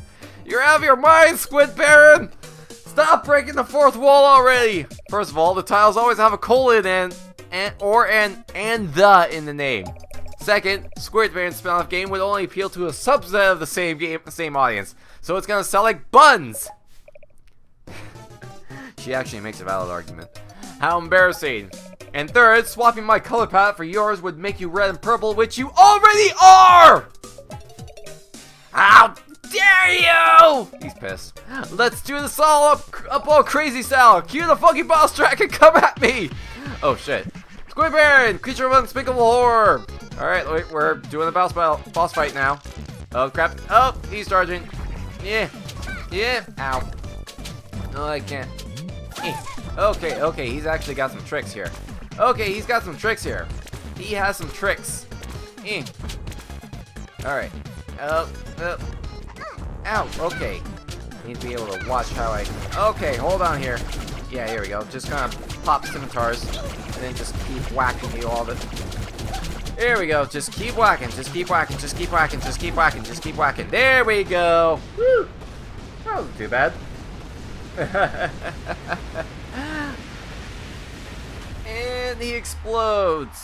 You're out of your mind, Squid Baron! Stop breaking the fourth wall already! First of all, the tiles always have a colon and, and or an and the in the name. Second, Squid Baron's spin-off game would only appeal to a subset of the same game, same audience, so it's gonna sell like buns! She actually makes a valid argument. How embarrassing. And third, swapping my color palette for yours would make you red and purple, which you already are! How dare you! He's pissed. Let's do this all up, up all crazy style. Cue the funky boss track and come at me! Oh shit. Squid Baron, creature of unspeakable horror! Alright, wait, we're doing the boss, battle, boss fight now. Oh crap. Oh, he's charging. Yeah. Yeah. Ow. No, I can't. Eh. Okay, okay, he's actually got some tricks here. Okay, he's got some tricks here. He has some tricks. Eh. Alright. Oh, uh, ow, okay. Need to be able to watch how I... Okay, hold on here. Yeah, here we go. Just kind of pop scimitars, and then just keep whacking you all the... Here we go. Just keep whacking, just keep whacking, just keep whacking, just keep whacking, just keep whacking. There we go. Woo! That wasn't too bad. And he explodes.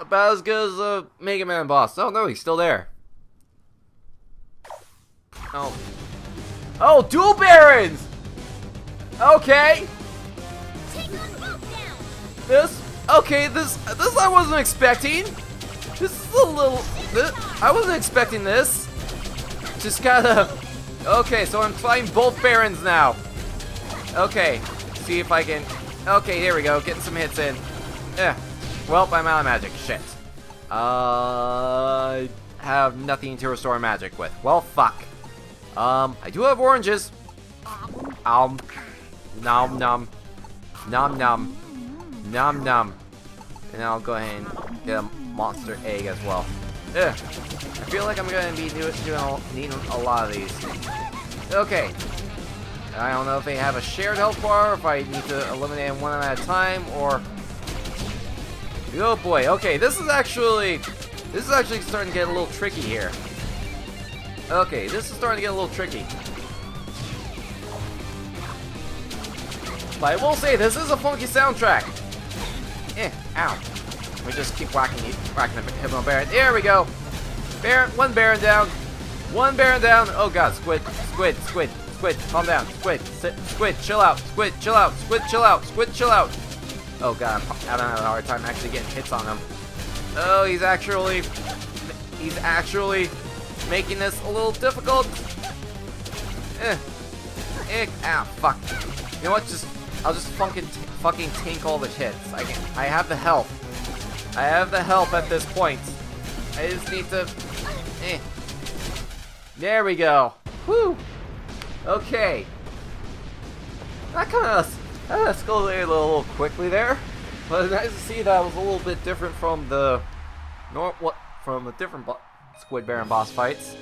About as good as a Mega Man boss. Oh no, he's still there. Oh. Oh, Dual Barons! Okay. Take down. This, okay, this, this I wasn't expecting. This is a little, this, I wasn't expecting this. Just gotta, okay, so I'm fighting both Barons now. Okay, see if I can, okay, here we go, getting some hits in. Yeah. Well, I'm out of magic. Shit. Uh, I have nothing to restore magic with. Well, fuck. Um, I do have oranges. Um, nom nom. Nom nom. Nom nom. And I'll go ahead and get a monster egg as well. Ugh. I feel like I'm going to be doing, doing needing a lot of these things. Okay. I don't know if they have a shared health bar, if I need to eliminate them one at a time, or... Oh boy, okay, this is actually, this is actually starting to get a little tricky here. Okay, this is starting to get a little tricky. But I will say, this is a funky soundtrack. Eh, ow. We just keep whacking, whacking the Hypno Baron. There we go. Baron, one Baron down. One Baron down. Oh god, Squid, Squid, Squid, Squid, calm down. Squid, sit, Squid, chill out, Squid, chill out, Squid, chill out, Squid, chill out. Oh god, I'm having a hard time actually getting hits on him. Oh, he's actually... He's actually making this a little difficult. Eh. Eh. Ow, fuck. You know what, just... I'll just fucking, fucking tank all the hits. I can, I have the health. I have the health at this point. I just need to... Eh. There we go. Whew. Okay. That kind of... Uh, escalated a little quickly there, but it's nice to see that it was a little bit different from the nor what from the different Squid Baron boss fights.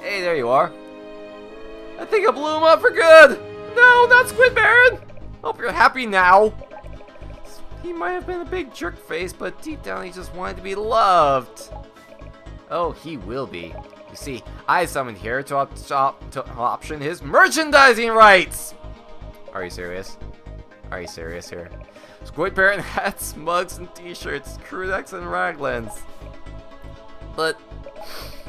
Hey, there you are. I think I blew him up for good. No, not Squid Baron. Hope you're happy now. He might have been a big jerk face, but deep down he just wanted to be loved. Oh, he will be. You see, I summoned here to, op to, op to option his merchandising rights. Are you serious? Are you serious here? Squid Baron hats, mugs, and t-shirts, crewnecks, and raglans. But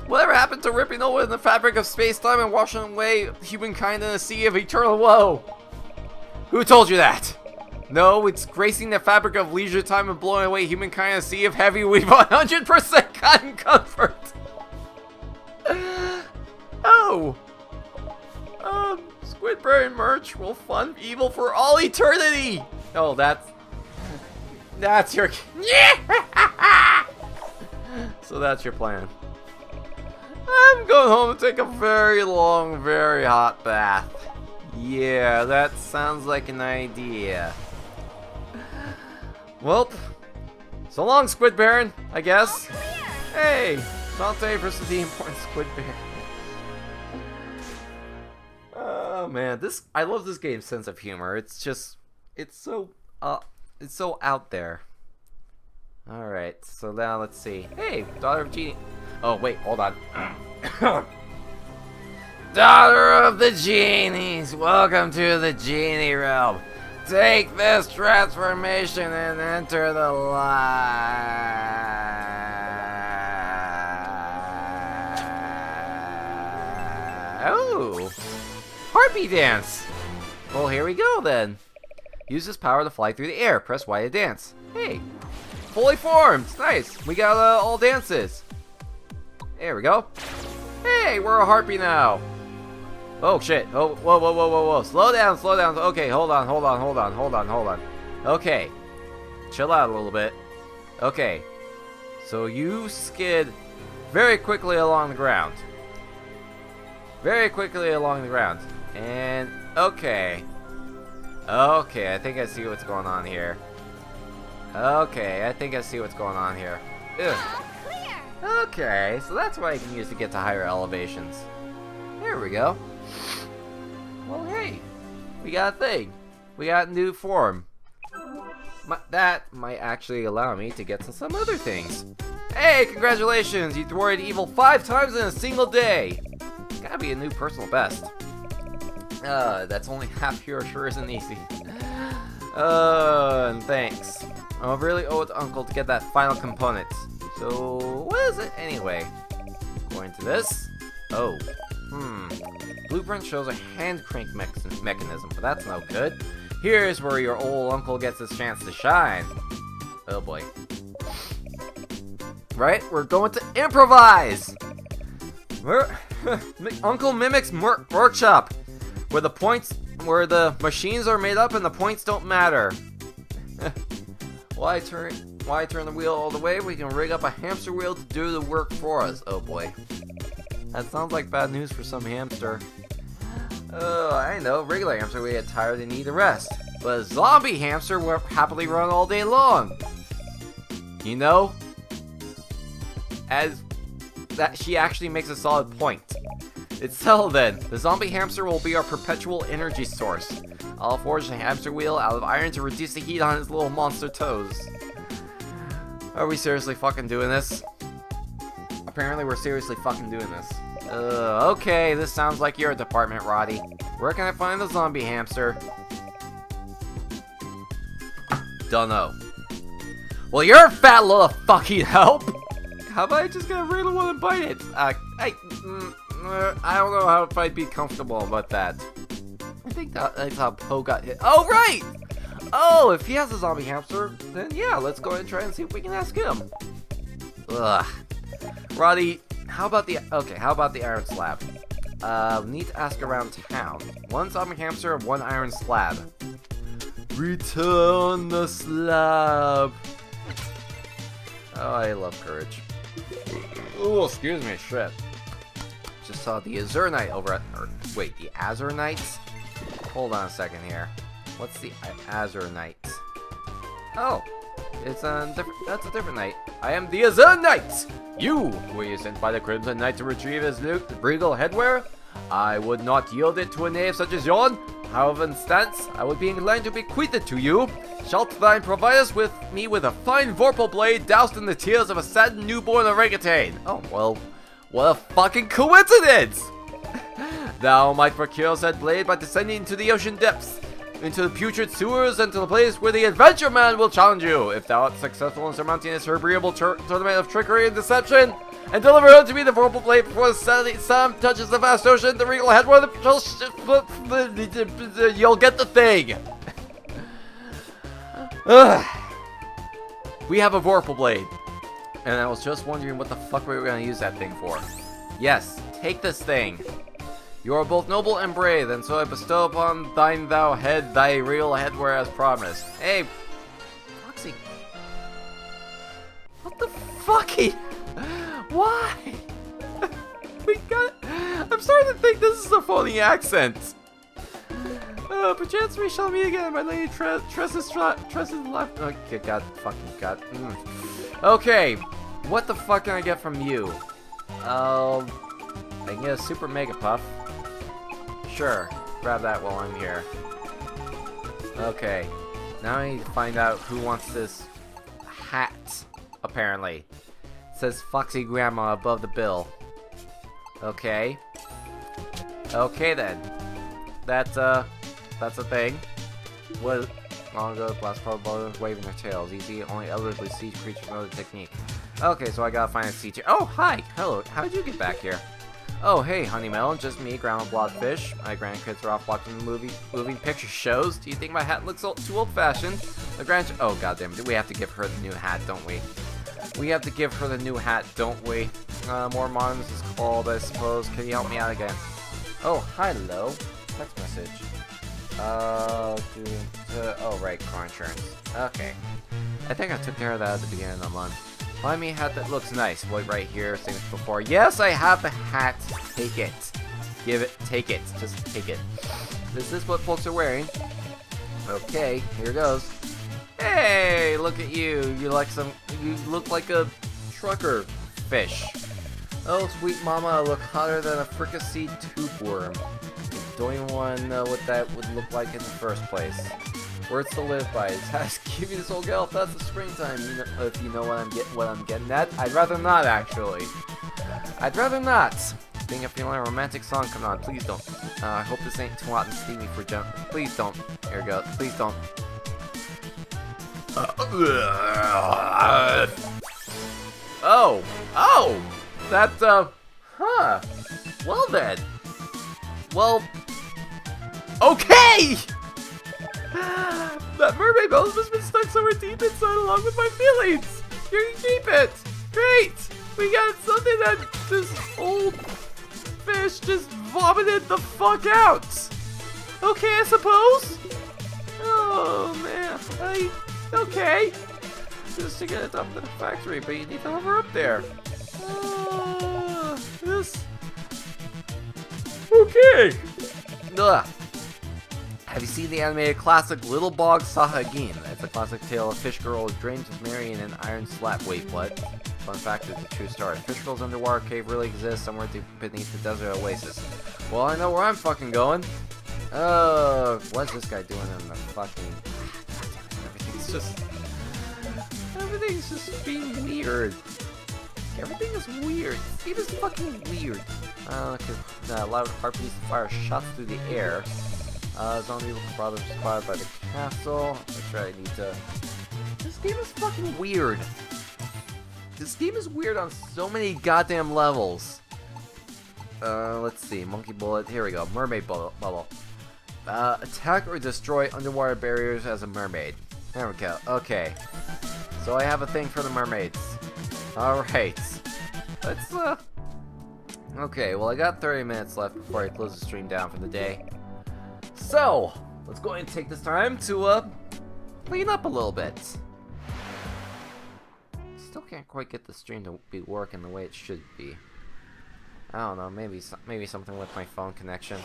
whatever happened to ripping open the fabric of space-time and washing away humankind in a sea of eternal woe? Who told you that? No, it's gracing the fabric of leisure time and blowing away humankind in a sea of heavy weave one hundred percent cotton comfort. Oh. Um, Squid Baron merch will fund evil for all eternity! Oh, that's... That's your... So that's your plan. I'm going home to take a very long, very hot bath. Yeah, that sounds like an idea. Well, so long, Squid Baron, I guess. Hey, Shantae versus the important Squid Baron. Oh man, this I love this game's sense of humor. It's just, it's so, uh, it's so out there. Alright, so now let's see. Hey, Daughter of Genie. Oh, wait, hold on. Daughter of the Genies, welcome to the Genie Realm. Take this transformation and enter the light. Oh! Harpy Dance! Well, here we go then. Use this power to fly through the air. Press Y to dance. Hey! Fully formed! Nice! We got uh, all dances. There we go. Hey, we're a harpy now. Oh shit, oh, whoa, whoa, whoa, whoa, whoa, slow down, slow down, okay, hold on, hold on, hold on, hold on, hold on, okay, chill out a little bit, okay, so you skid very quickly along the ground, very quickly along the ground, and, okay, okay, I think I see what's going on here, okay, I think I see what's going on here, ugh, okay, so that's what I can use to get to higher elevations, there we go. Well, hey, we got a thing. We got a new form. My, that might actually allow me to get to some other things. Hey, congratulations! You thwarted evil five times in a single day! Gotta be a new personal best. Uh, that's only half pure, sure isn't easy. Uh, and thanks. I really owe it to Uncle to get that final component. So, what is it anyway? Going to this. Oh. Hmm. Blueprint shows a hand crank me mechanism, but that's no good. Here's where your old uncle gets his chance to shine. Oh boy. Right? We're going to improvise! We're Uncle Mimic's Mer workshop! Where the points, where the machines are made up and the points don't matter. Why turn, why turn the wheel all the way? We can rig up a hamster wheel to do the work for us. Oh boy. That sounds like bad news for some hamster. Oh, I know, regular hamster would get tired and need a rest. But a zombie hamster will happily run all day long. You know? As that she actually makes a solid point. It's settled then. The zombie hamster will be our perpetual energy source. I'll forge the hamster wheel out of iron to reduce the heat on his little monster toes. Are we seriously fucking doing this? Apparently we're seriously fucking doing this. Uh, okay, this sounds like your department, Roddy. Where can I find the zombie hamster? Dunno. Well, you're a fat little fucking help! How about I just gonna riddle one and bite it? Uh, I, mm, I don't know how if I'd be comfortable about that. I think that, that's how Poe got hit. Oh, right! Oh, if he has a zombie hamster, then yeah, let's go ahead and try and see if we can ask him. Ugh. Roddy, how about the okay? How about the iron slab? Uh, we need to ask around town. One zombie hamster, and one iron slab. Return the slab. Oh, I love courage. Oh, excuse me, shit. Just saw the Azure Knight over at. Or, wait, the Azure Knights? Hold on a second here. What's the Azure Knights? Oh, it's a different. That's a different knight. I am the Azure Knight! You! Were you sent by the Crimson Knight to retrieve his regal headwear? I would not yield it to a knave such as yon. However, in stance, I would be inclined to bequeath it to you. Shalt thine provide us with me with a fine vorpal blade doused in the tears of a saddened newborn orangutan? Oh, well, what a fucking coincidence! Thou might procure said blade by descending into the ocean depths, into the putrid sewers, and to the place where the adventure man will challenge you. If thou art successful in surmounting this irreparable tournament of trickery and deception, and deliver unto me the vorpal blade before the sun touches the vast ocean, the regal headwear, the you'll get the thing. We have a vorpal blade, and I was just wondering what the fuck we were gonna use that thing for. Yes, take this thing. You are both noble and brave, and so I bestow upon thine thou head thy real headwear as promised. Hey, Foxy. What the fucky? Why? We got. I'm starting to think this is a phony accent. Uh, perchance we shall meet again, my lady Tressa's Tressa's left. Okay, God, fucking God. Mm. Okay, what the fuck can I get from you? Um, I can get a super mega puff. Sure, grab that while I'm here. Okay, now I need to find out who wants this hat. apparently. It says Foxy Grandma above the bill. Okay. Okay then. That's uh that's a thing. What long ago last football waving their tails. Easy, only elderly sea creature know the technique. Okay, so I gotta find a sea creature. Oh hi! Hello, how did you get back here? Oh hey, Honey Melon, just me, Grandma Bloodfish. My grandkids are off watching the movie, moving picture shows. Do you think my hat looks old, too old-fashioned? The grand oh goddamn, do we have to give her the new hat, don't we? We have to give her the new hat, don't we? Uh, more modern is called, I suppose. Can you help me out again? Oh, hello. Text message. Uh, do, uh oh right, car insurance. Okay. I think I took care of that at the beginning of the month. Buy me a hat that looks nice. Wait right here, seen this before. Yes, I have a hat. Take it. Give it. Take it. Just take it. Is this what folks are wearing? Okay, here goes. Hey, look at you. You like some. You look like a trucker fish. Oh, sweet mama, I look hotter than a fricasseed tube worm. Don't even want to know what that would look like in the first place. Words to live by. It's has to give you this old girl. If that's the springtime, you know, if you know what I'm get, what I'm getting at. I'd rather not, actually. I'd rather not. Being a feeling a romantic song coming on. Please don't. Uh, I hope this ain't too hot and steamy for jump. Please don't. Here we go. Please don't. Oh. Oh. That, uh, huh. Well then. Well. Okay! That mermaid bell's just been stuck somewhere deep inside along with my feelings! Here, you keep it! Great! We got something that this old fish just vomited the fuck out! Okay, I suppose? Oh, man. I... Okay. Just to get it up to the factory, but you need to hover up there. Uh, this... Okay! Ugh. Have you seen the animated classic Little Bog Saga again? It's a classic tale of Fish Girl who's drained of Mary in an iron slap. Wait, what? Fun fact, it's a true story. Fish Girl's underwater cave really exists somewhere deep beneath the desert oasis. Well, I know where I'm fucking going. Uh, what's this guy doing in the fucking... Goddammit, everything's just... Everything's just being weird. Everything is weird. It is fucking weird. Uh, cause uh, a lot of harpies fire shots through the air. Uh, zombie brother survived by the castle. That's right, I need to... This game is fucking weird. This game is weird on so many goddamn levels. Uh, let's see. Monkey bullet. Here we go. Mermaid bubble. bubble. Uh, attack or destroy underwater barriers as a mermaid. There we go. Okay. So I have a thing for the mermaids. Alright. Let's, uh... Okay, well I got thirty minutes left before I close the stream down for the day. So, let's go ahead and take this time to, uh, clean up a little bit. Still can't quite get the stream to be working the way it should be. I don't know, maybe maybe something with my phone connection.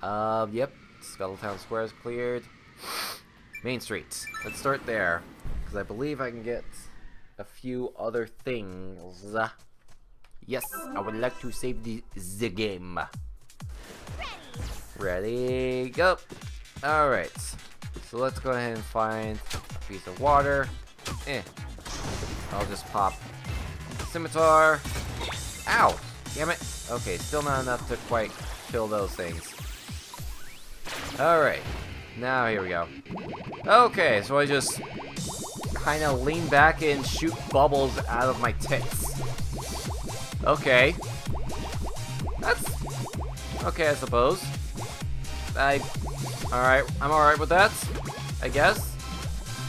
Uh, yep, Skulltown Square is cleared. Main Street. Let's start there, because I believe I can get a few other things. Yes, I would like to save the, the game. Ready, go! Alright, so let's go ahead and find a piece of water. Eh. I'll just pop scimitar. Ow! Damn it! Okay, still not enough to quite kill those things. Alright, now here we go. Okay, so I just kinda lean back and shoot bubbles out of my tits. Okay. That's okay, I suppose. I, alright, I'm alright with that, I guess.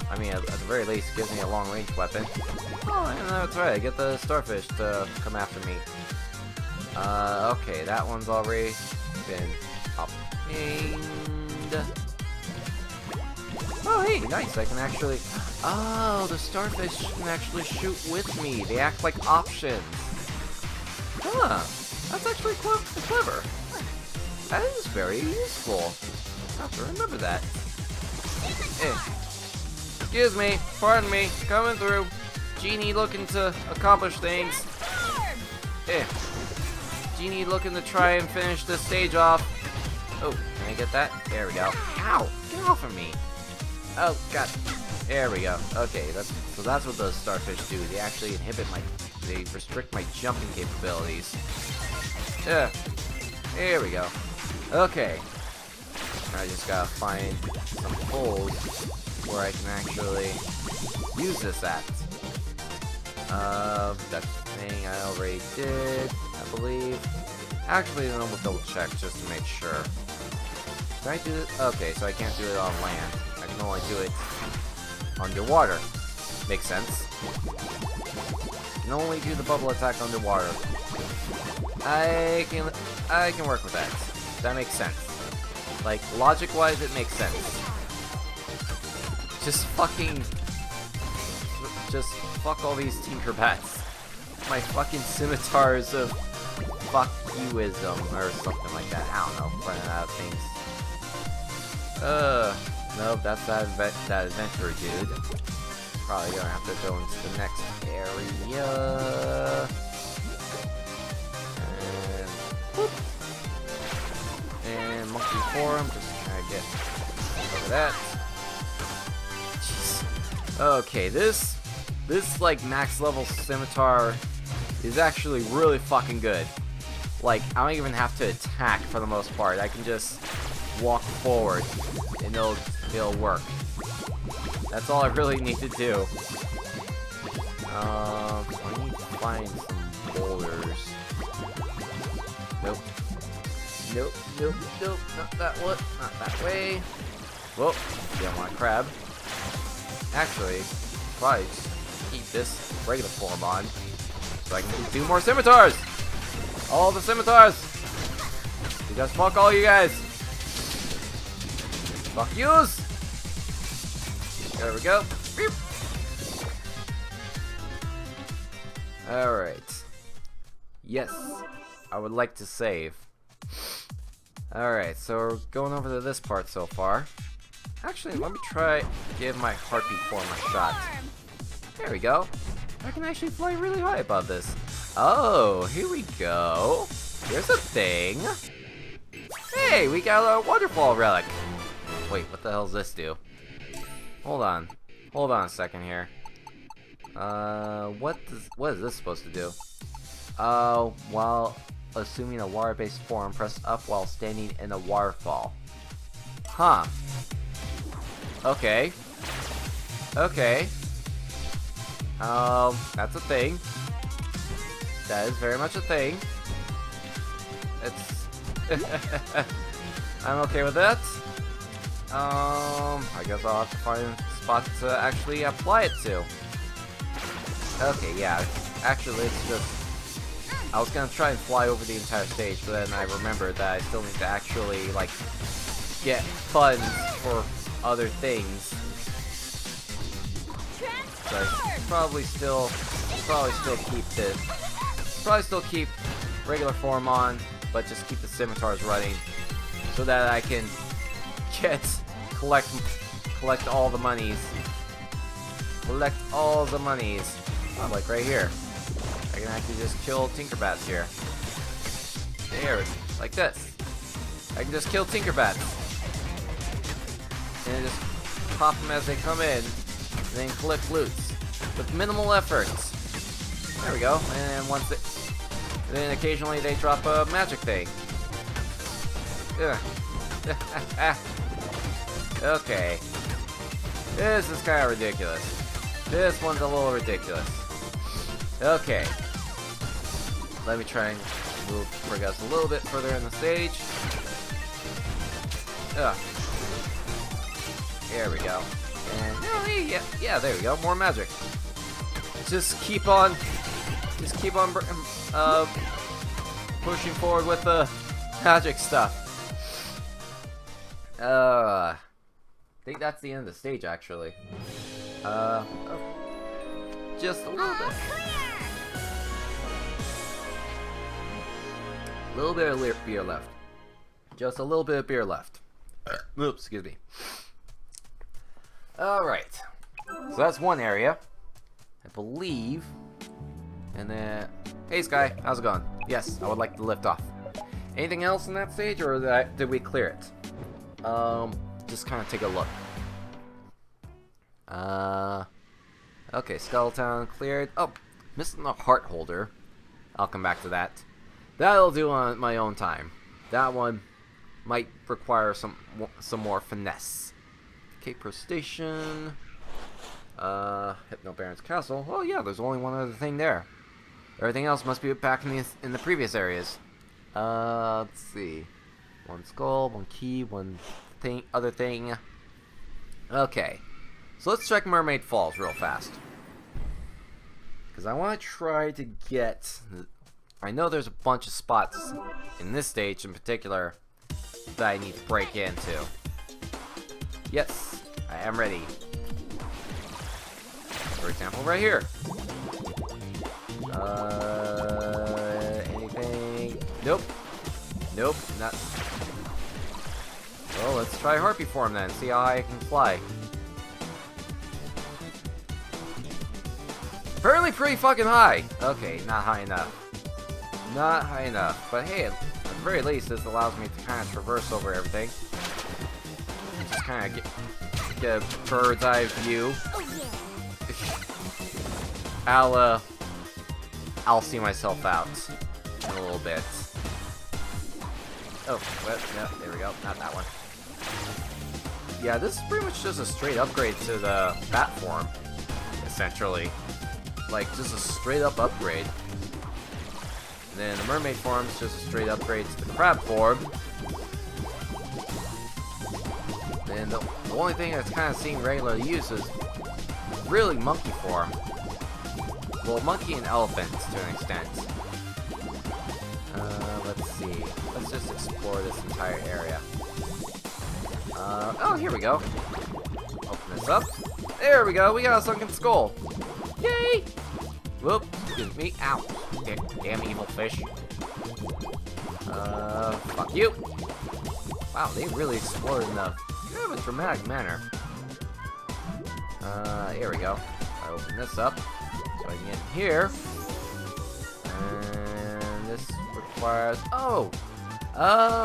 I mean, at, at the very least, it gives me a long-range weapon. Oh, yeah, that's right, I get the starfish to come after me. Uh, okay, that one's already been up. And... Oh, hey, nice, I can actually... Oh, the starfish can actually shoot with me. They act like options. Huh, that's actually clever. That is very useful. I have to remember that. Eh. Excuse me, pardon me, coming through. Genie looking to accomplish things. Eh. Genie looking to try and finish this stage off. Oh, can I get that? There we go. Ow! Get off of me! Oh god. There we go. Okay, that's so that's what those starfish do. They actually inhibit my, they restrict my jumping capabilities. Ugh. There we go. Okay. I just gotta find some holes where I can actually use this at. Uh, that thing I already did, I believe. Actually, then we'll double check just to make sure. Can I do this? Okay, so I can't do it on land. I can only do it underwater. Makes sense. I can only do the bubble attack underwater. I can, I can work with that. That makes sense. Like, logic-wise, it makes sense. Just fucking... Just fuck all these Tinkerbats. My fucking scimitars of fuck you-ism or something like that. I don't know. Running out of things. Uh, nope, that's that, adve that adventure, dude. Probably gonna have to go into the next area. And... Whoop. And monkey forum, just trying to get over that. Jeez. Okay, this this like max level scimitar is actually really fucking good. Like, I don't even have to attack for the most part. I can just walk forward and it'll it'll work. That's all I really need to do. Um, I need to find some boulders. Nope. Nope, nope, nope, not that way, not that way. Whoa, don't want a crab. Actually, probably just keep this regular form on, so I can do more scimitars! All the scimitars! You just fuck all you guys! Fuck yous! There we go. Alright. Yes, I would like to save. Alright, so we're going over to this part so far. Actually, let me try give my heartbeat form a shot. There we go. I can actually fly really high above this. Oh, here we go. Here's a thing. Hey, we got a waterfall relic. Wait, what the hell does this do? Hold on. Hold on a second here. Uh, what does, what is this supposed to do? Uh, well... Assuming a water-based form, press up while standing in a waterfall. Huh. Okay. Okay. Um, that's a thing. That is very much a thing. It's... I'm okay with that. Um, I guess I'll have to find a spot to actually apply it to. Okay, yeah. Actually, it's just... I was gonna try and fly over the entire stage, but then I remembered that I still need to actually, like, get funds for other things. So I probably still, probably still keep this, probably still keep regular form on, but just keep the scimitars running, so that I can get, collect, collect all the monies, collect all the monies, oh, like right here. I can actually just kill Tinkerbats here. There, like this. I can just kill Tinkerbats. And just pop them as they come in. And then collect loots. With minimal effort. There we go. And once it, and then occasionally they drop a magic thing. Yeah. Okay. This is kind of ridiculous. This one's a little ridiculous. Okay. Let me try and move for us a little bit further in the stage. Ugh. There we go. And oh, yeah, yeah, there we go. More magic. Just keep on, just keep on uh, pushing forward with the magic stuff. Uh, I think that's the end of the stage, actually. Uh, oh, just a little bit. A little bit of beer left. Just a little bit of beer left. Oops, excuse me. Alright. So that's one area. I believe. And then... Hey Sky, how's it going? Yes, I would like to lift off. Anything else in that stage, or did, I, did we clear it? Um, just kind of take a look. Uh, okay, Skulltown cleared. Oh, missing the heart holder. I'll come back to that. That'll do on my own time. That one might require some some more finesse. Cape Pro Station. Uh, Hypno Baron's Castle. Oh yeah, there's only one other thing there. Everything else must be back in the in the previous areas. Uh, let's see. One skull, one key, one thing, other thing. Okay, so let's check Mermaid Falls real fast, because I want to try to get. I know there's a bunch of spots in this stage in particular that I need to break into. Yes, I am ready. For example, right here. Uh, anything? Nope. Nope. Not. Well, let's try Harpy form then. See how high I can fly. Apparently, pretty fucking high. Okay, not high enough. Not high enough. But hey, at the very least, this allows me to kind of traverse over everything. And just kind of get, get a bird's eye view. I'll uh, I'll see myself out in a little bit. Oh, well, yeah, there we go. Not that one. Yeah, this is pretty much just a straight upgrade to the bat form, essentially. Like just a straight up upgrade. And then the mermaid form is just a straight upgrade to the crab form. And the, the only thing that's kind of seen regular use is really monkey form. Well, monkey and elephants, to an extent. Uh, let's see. Let's just explore this entire area. Uh, oh, here we go. Open this up. There we go, we got a sunken skull. Yay! Whoop, excuse me. Ow. Damn, damn evil fish. Uh, fuck you. Wow, they really explored in a kind of a dramatic manner. Uh, here we go. I open this up. So I can get in here, and this requires, oh,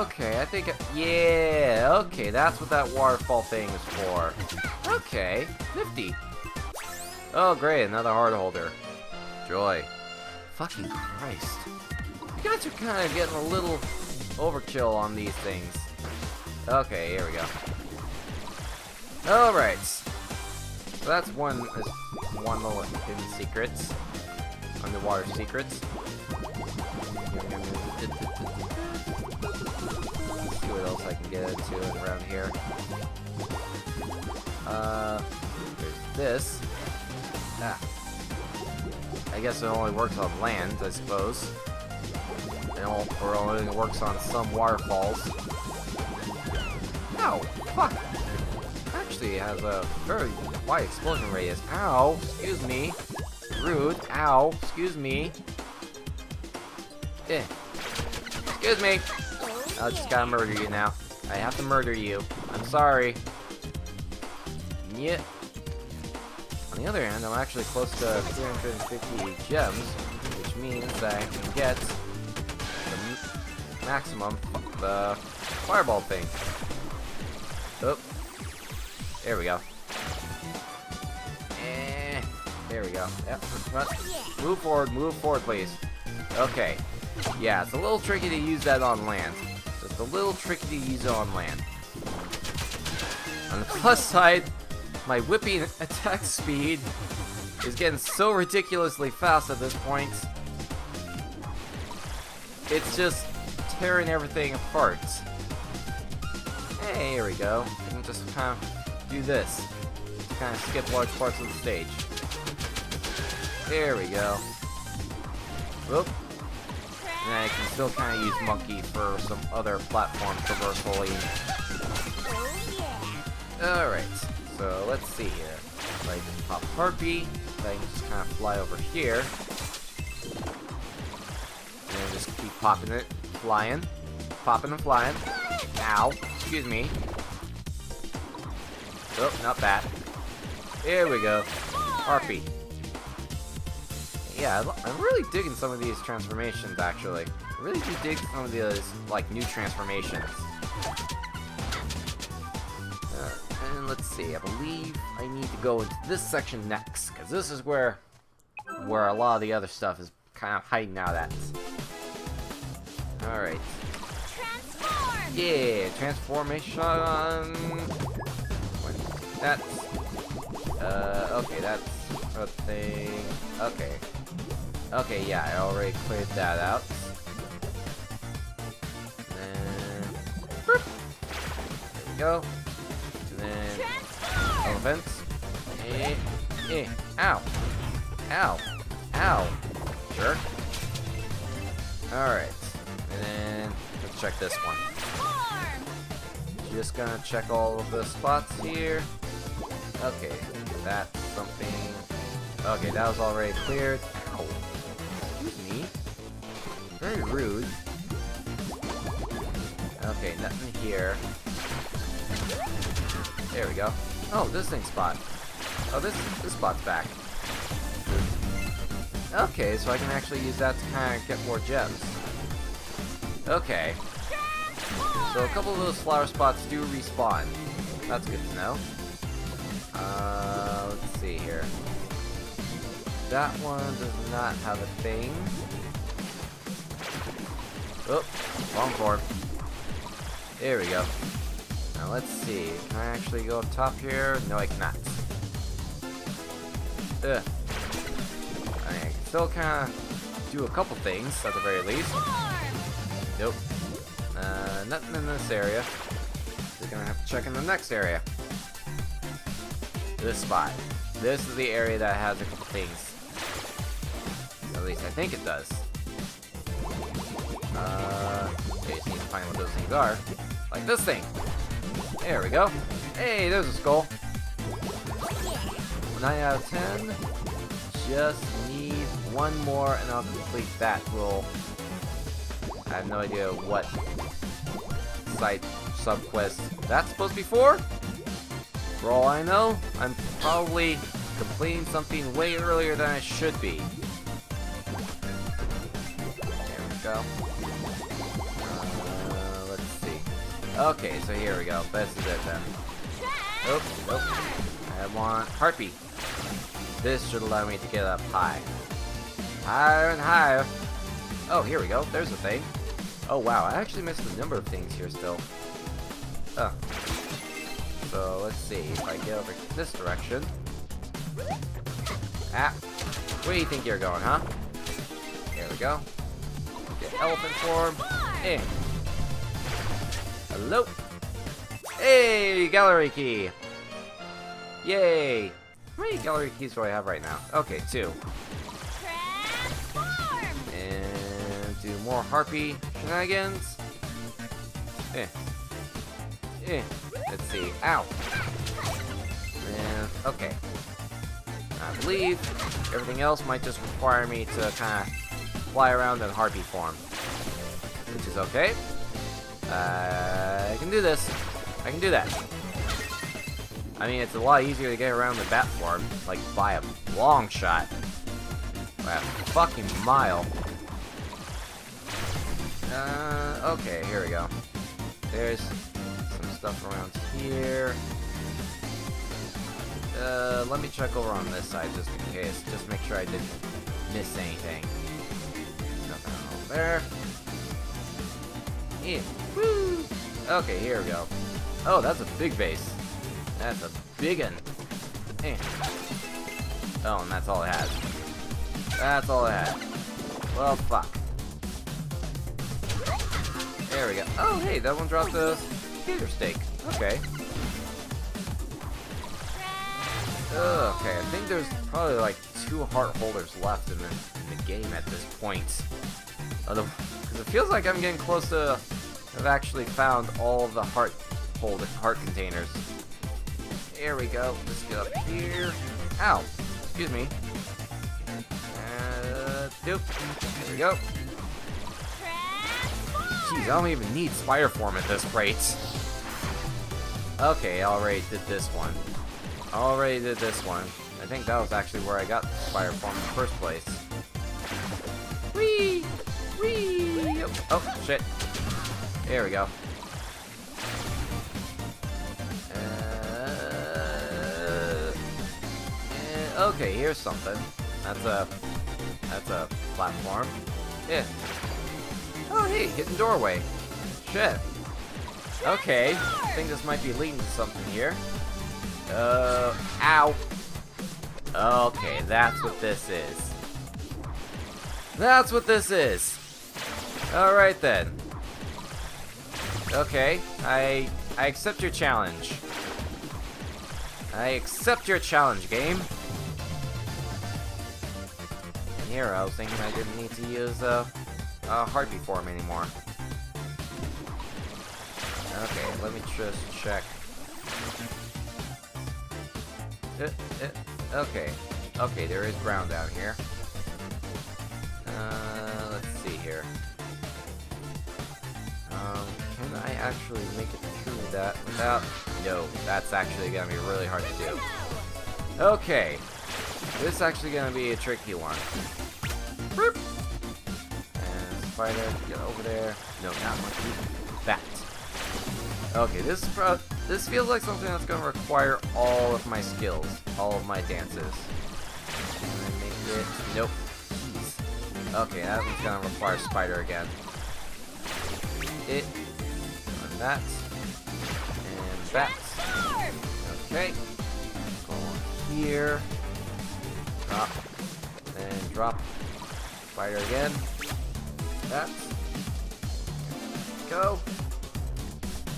okay, I think, I, yeah, okay, that's what that waterfall thing is for, okay, nifty, oh great, another heart holder, joy, fucking Christ, you guys are kind of getting a little overkill on these things, okay, here we go, alright, so that's one, one little hidden secrets, underwater secrets. Let's see what else I can get into around here. Uh, there's this. Ah. I guess it only works on land, I suppose. It only works on some waterfalls. Ow! Fuck! Actually, it has a very wide explosion radius. Ow! Excuse me. Rude. Ow! Excuse me. Eh. Excuse me. I just gotta murder you now. I have to murder you. I'm sorry. Yeah. On the other hand, I'm actually close to three hundred fifty gems, which means that I can get the maximum of the fireball thing. Oh. There we go. Eh, there we go. Yep, move forward, move forward, please. Okay. Yeah, it's a little tricky to use that on land. Just a little tricky to use it on land. On the plus side, my whipping attack speed is getting so ridiculously fast at this point. It's just tearing everything apart. Hey, here we go. I can just kind of do this. Kind of skip large parts of the stage. There we go. Whoop. And I can still kind of use monkey for some other platform traversally. Alright, so let's see here. So I can pop Harpy, so I can just kind of fly over here. And just keep popping it, flying, popping and flying. Ow, excuse me. Oh, not that. Here we go. Harpy. Yeah, I'm really digging some of these transformations, actually. I really do dig some of these, like, new transformations. Uh, and let's see, I believe I need to go into this section next, because this is where where a lot of the other stuff is kind of hiding out at. Alright. Transform! Yeah, transformation. That's uh okay, that's a thing. Okay. Okay, yeah, I already cleared that out. And boop. There we go. And then elephants. Eh, eh. Ow. Ow. Ow. Jerk. Alright. And then let's check this one. Just gonna check all of the spots here. Okay, that's something. Okay, that was already cleared. Ow. Excuse me. Very rude. Okay, nothing here. There we go. Oh, this thing's spot. Oh, this this spot's back. Okay, so I can actually use that to kind of get more gems. Okay. So a couple of those flower spots do respawn. That's good to know. Uh, let's see here. That one does not have a thing. Oh, wrong form. There we go. Now let's see. Can I actually go up top here? No, I cannot. Ugh. I can still kind of do a couple things at the very least. Nope. Uh, nothing in this area. We're gonna have to check in the next area. This spot. This is the area that has a couple things. At least I think it does. Uh, okay, just need to find what those things are. Like this thing. There we go. Hey, there's a skull. nine out of ten. Just need one more and I'll complete that rule. I have no idea what side subquest that's supposed to be for. For all I know, I'm probably completing something way earlier than I should be. There we go. Uh, let's see. Okay, so here we go. This is it then. Oop, oop. I want Harpy. This should allow me to get up high. Higher and higher. Oh, here we go. There's a thing. Oh wow, I actually missed a number of things here still. Oh. So let's see if I get over this direction. Ah. Where do you think you're going, huh? There we go. Get elephant form. Eh. Hello. Hey, gallery key. Yay. How many gallery keys do I have right now? Okay, two. And do more harpy shenanigans. Eh. Eh. Let's see. Ow! And, okay. I believe everything else might just require me to kind of fly around in harpy form. Which is okay. Uh, I can do this. I can do that. I mean, it's a lot easier to get around the bat form, like by a long shot. By a fucking mile. Uh, okay, here we go. There's stuff around here. Uh, let me check over on this side just in case. Just make sure I didn't miss anything. Nothing over there. Yeah. Woo! Okay, here we go. Oh, that's a big base. That's a big one. Eh. Oh, and that's all it has. That's all it has. Well, fuck. There we go. Oh, hey, that one dropped a steak. Okay. Uh, okay, I think there's probably like two heart holders left in the, in the game at this point. Although, because it feels like I'm getting close to, I've actually found all the heart hold heart containers. There we go. Let's get up here. Ow. Excuse me. Uh, doop. There we go. Jeez, I don't even need spider form at this rate. Okay, I already did this one. I already did this one. I think that was actually where I got the spider form in the first place. Whee! Whee! Oh, oh shit. There we go. Uh, Okay, here's something. That's a... That's a platform. Yeah. Oh, hey, hidden doorway. Shit. Okay, I think this might be leading to something here. Uh, ow. Okay, that's what this is. That's what this is. Alright then. Okay, I... I accept your challenge. I accept your challenge, game. And here I was thinking I didn't need to use a, a heartbeat form anymore. Okay, let me just check. Uh, uh, okay, okay, there is ground down here. Uh, let's see here. Um, can I actually make it through that without... No, that's actually gonna be really hard to do. Okay, this is actually gonna be a tricky one. And spider, get over there. No, not monkey. That. Okay, this is pro this feels like something that's gonna require all of my skills, all of my dances. Can I make it? Nope. Okay, that one's gonna require spider again. It. On that. And that. Okay. Go on here. Drop. And drop. Spider again. That. Go.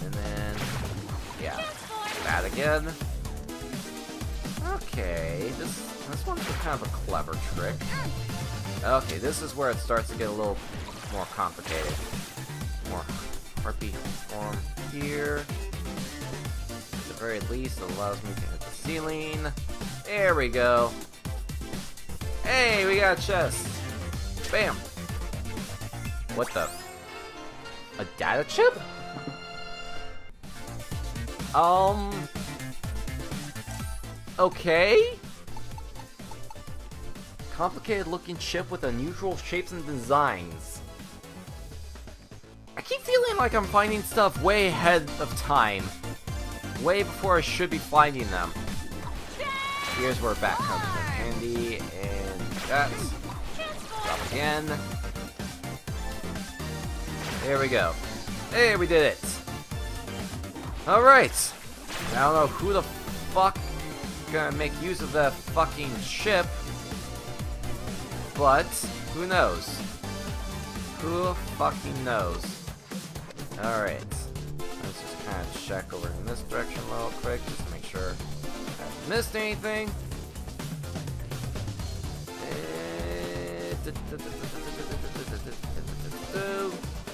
And then, yeah, that again. Okay, this this one's kind of a clever trick. Okay, this is where it starts to get a little more complicated. More harpy form here. At the very least, it allows me to hit the ceiling. There we go. Hey, we got a chest. Bam. What the? A data chip? Um... Okay? Complicated looking chip with unusual shapes and designs. I keep feeling like I'm finding stuff way ahead of time. Way before I should be finding them. Here's where back comes in handy, and that's... Drop again. There we go. Hey, we did it! Alright! I don't know who the fuck is gonna make use of that fucking ship, but who knows? Who fucking knows? Alright. Let's just kind of check over in this direction real quick, just to make sure I haven't missed anything.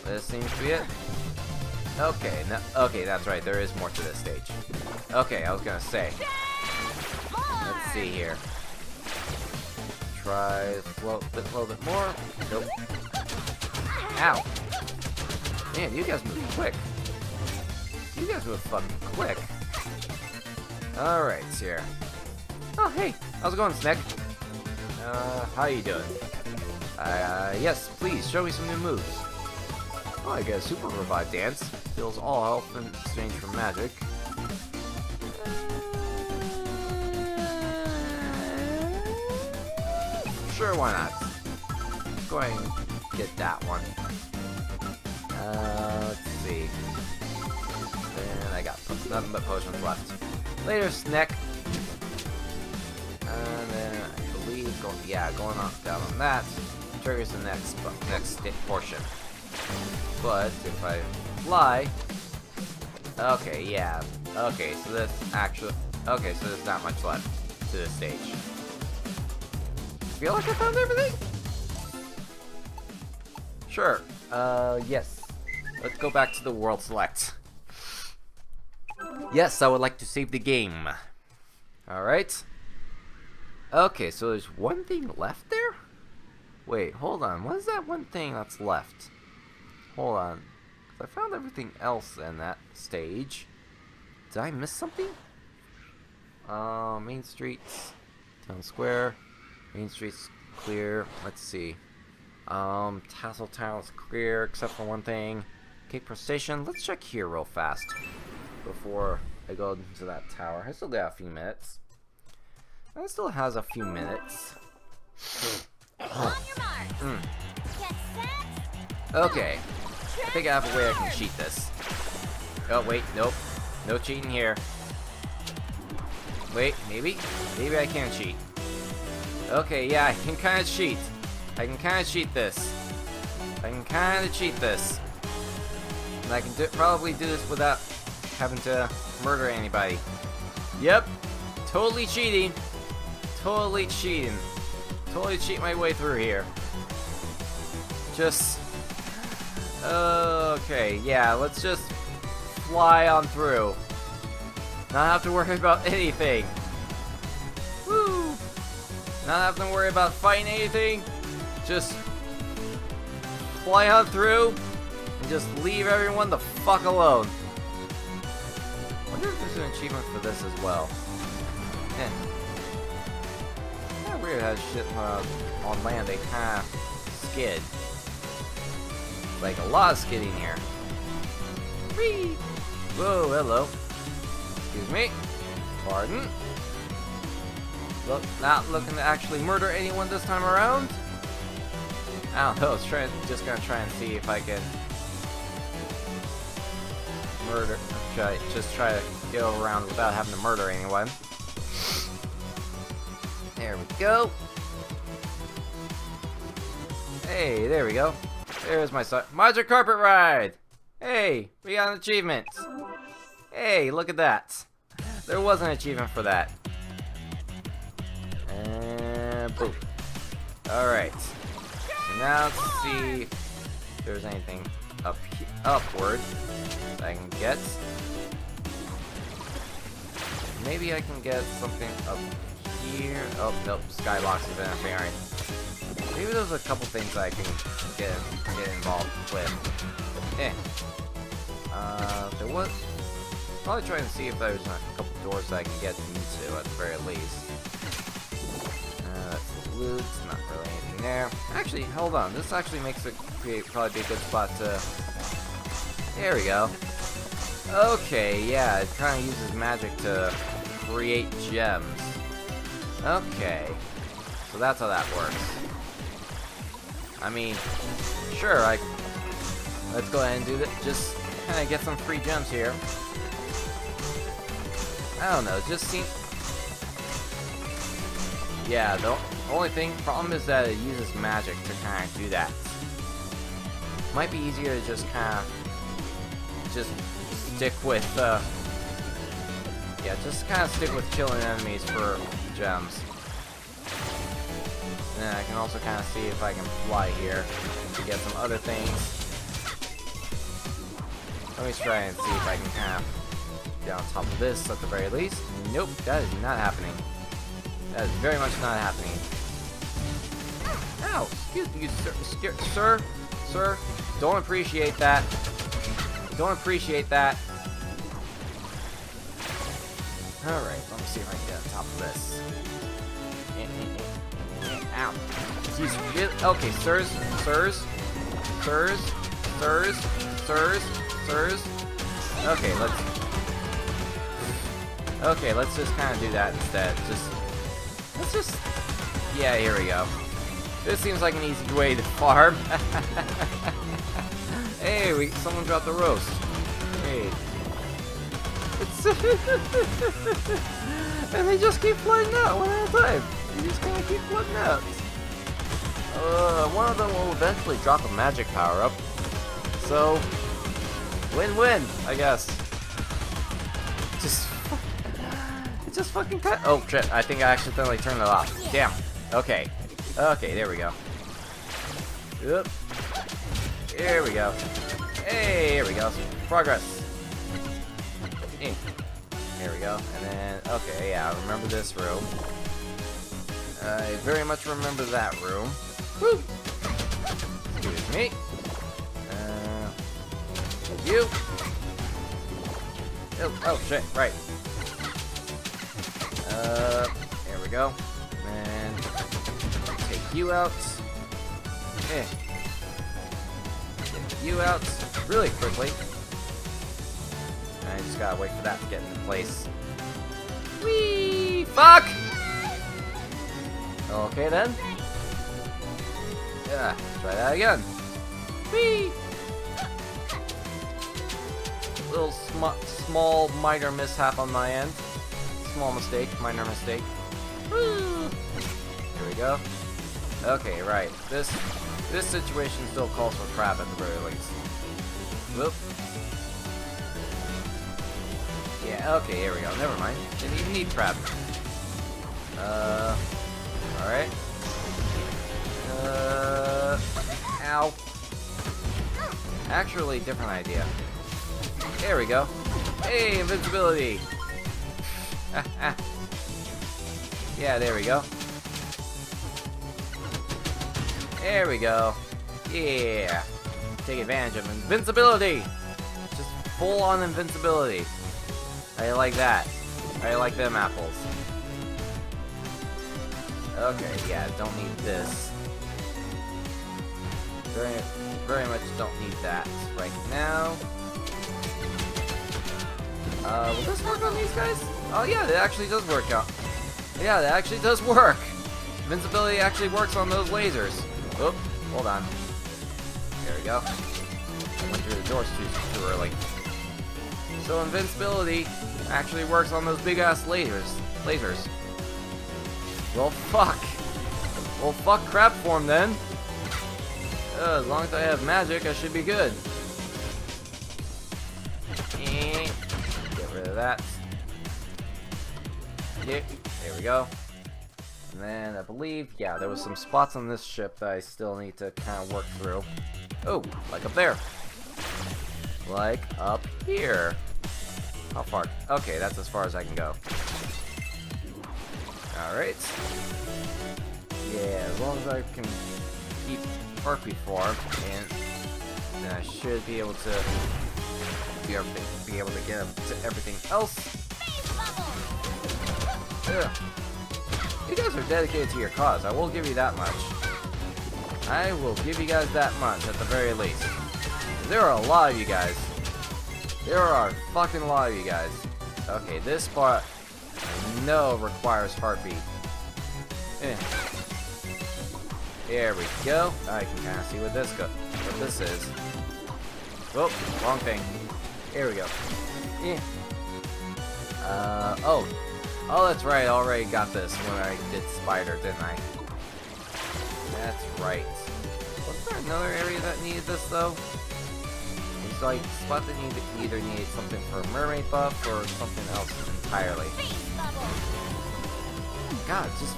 This seems to be it. Okay, no, okay, that's right, there is more to this stage. Okay, I was gonna say. Let's see here. Try a little bit, little bit more. Nope. Ow. Man, you guys move quick. You guys move fucking quick. Alright, here. Oh, hey, how's it going, Snick? Uh, how you doing? Uh, yes, please, show me some new moves. Oh, I got a super revive dance. Heals all health in exchange for magic. Sure, why not? Let's go ahead and get that one. Uh, let's see. And I got nothing but potions left. Later, Snick. And then I believe, going, yeah, going on down on that triggers the next next portion. But if I fly, okay, yeah, okay, so that's actually, okay, so there's not much left to this stage. Feel like I found everything? Sure, uh, yes. Let's go back to the world select. Yes, I would like to save the game. Alright. Okay, so there's one thing left there? Wait, hold on, what is that one thing that's left? Hold on, I found everything else in that stage. Did I miss something? Uh, Main Streets, Town Square, Main Streets clear. Let's see. Um, Tassel Town's clear except for one thing. Cape Pro Station. Let's check here real fast before I go into that tower. I still got a few minutes. That still has a few minutes. On your mark. Mm. Get set. Okay. I think I have a way I can cheat this. Oh wait, nope. No cheating here. Wait, maybe? Maybe I can cheat. Okay, yeah, I can kinda cheat. I can kinda cheat this. I can kinda cheat this. And I can do, probably do this without having to murder anybody. Yep. Totally cheating. Totally cheating. Totally cheat my way through here. Just... Okay, yeah, let's just fly on through. Not have to worry about anything. Woo! Not have to worry about fighting anything. Just fly on through and just leave everyone the fuck alone. I wonder if there's an achievement for this as well. Eh. Kinda weird how shit when I was on land they kinda skid. Like a lot of skidding here. Whee! Whoa, hello. Excuse me. Pardon. Look, not looking to actually murder anyone this time around. I don't know, I was trying, just gonna try and see if I can murder, try, just try to go around without having to murder anyone. There we go. Hey, there we go. There's my son. Major Carpet Ride! Hey, we got an achievement! Hey, look at that! There was an achievement for that. And boom. Alright. So now let's see if there's anything up upward that I can get. Maybe I can get something up here. Oh, nope. Skybox is interfering. Maybe there's a couple things I can get, get involved with. Eh. Uh, there was... Probably try and see if there's a couple doors that I can get into, at the very least. Uh, that's loot. Not really anything there. Actually, hold on. This actually makes it create, probably be a good spot to... There we go. Okay, yeah. It kind of uses magic to create gems. Okay. So that's how that works. I mean, sure, I... Let's go ahead and do this. Just kind of get some free gems here. I don't know, it just seems... Yeah, the only thing... Problem is that it uses magic to kind of do that. Might be easier to just kind of... Just stick with, uh... Yeah, just kind of stick with killing enemies for gems. And then I can also kind of see if I can fly here to get some other things. Let me try and see if I can kind of get on top of this at the very least. Nope, that is not happening. That is very much not happening. Ow! Excuse me, sir. Sir, sir, don't appreciate that. Don't appreciate that. Alright, let me see if I can get on top of this. Ow. Jeez, okay, sirs, sirs, sirs, sirs, sirs, sirs. Okay, let's... Okay, let's just kind of do that instead. Just... Let's just... Yeah, here we go. This seems like an easy way to farm. Hey, we... someone dropped the roast. Hey. It's... and they just keep flying out one at a time. You just kind of keep flooding out. Uh, one of them will eventually drop a magic power-up. So, win-win, I guess. Just, it just fucking cut. Oh shit! I think I accidentally turned it off. Damn. Okay. Okay, there we go. Yep. Here we go. Hey, here we go. Progress. Hey. Here we go. And then, okay, yeah, I remember this room. I very much remember that room. Woo! Excuse me. Uh, you. Oh, oh shit! Right. Uh, there we go. And take you out. Eh. Get you out really quickly. I just gotta wait for that to get into place. Whee! Fuck! Okay then. Yeah, try that again. Whee! Little sm small minor mishap on my end. Small mistake, minor mistake. Woo! Here we go. Okay, right. This this situation still calls for crap at the very least. Whoop. Yeah, okay, here we go. Never mind. Didn't even need crap. Uh, alright. Uh, ow. Actually, different idea. There we go. Hey, invincibility! Ah, ah. Yeah, there we go. There we go. Yeah. Take advantage of invincibility! Just full on invincibility. I like that. I like them apples. Okay, yeah, don't need this. Very, very much don't need that right now. Uh, will this work on these guys? Oh yeah, that actually does work out. Yeah, that actually does work. Invincibility actually works on those lasers. Oop, hold on. There we go. I went through the doors too, too early. So invincibility actually works on those big ass lasers. Lasers. Well, fuck. Well, fuck crap form then. Uh, as long as I have magic, I should be good. And get rid of that. Yep. There we go. And then I believe, yeah, there was some spots on this ship that I still need to kind of work through. Oh, like up there. Like up here. How far? Okay, that's as far as I can go. Alright. Yeah, as long as I can keep Herpy form, and then I should be able to be able to, be able to get up to everything else. Ugh. You guys are dedicated to your cause. I will give you that much. I will give you guys that much at the very least. There are a lot of you guys. There are a fucking lot of you guys. Okay, this part I know requires heartbeat. Eh. There we go. I can kind of see what this go what this is. Oh, wrong thing. Here we go. Yeah. Uh oh. Oh, that's right. I already got this when I did spider, didn't I? That's right. Was there another area that needed this though? It's like a spot that needed either needed something for a mermaid buff or something else entirely. God, just.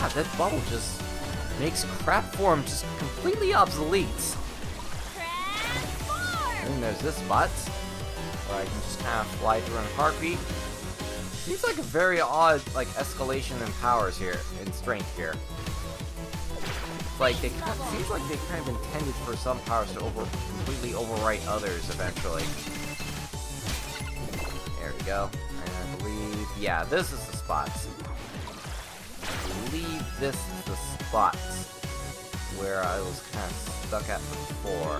God, that bubble just makes crap form just completely obsolete. And there's this spot where I can just kind of fly through in a heartbeat. Seems like a very odd, like, escalation in powers here, in strength here. Like, they kind of, seems like they kind of intended for some powers to over completely overwrite others eventually. There we go. And I believe, yeah, this is the spot. I believe this is the spot where I was kind of stuck at before.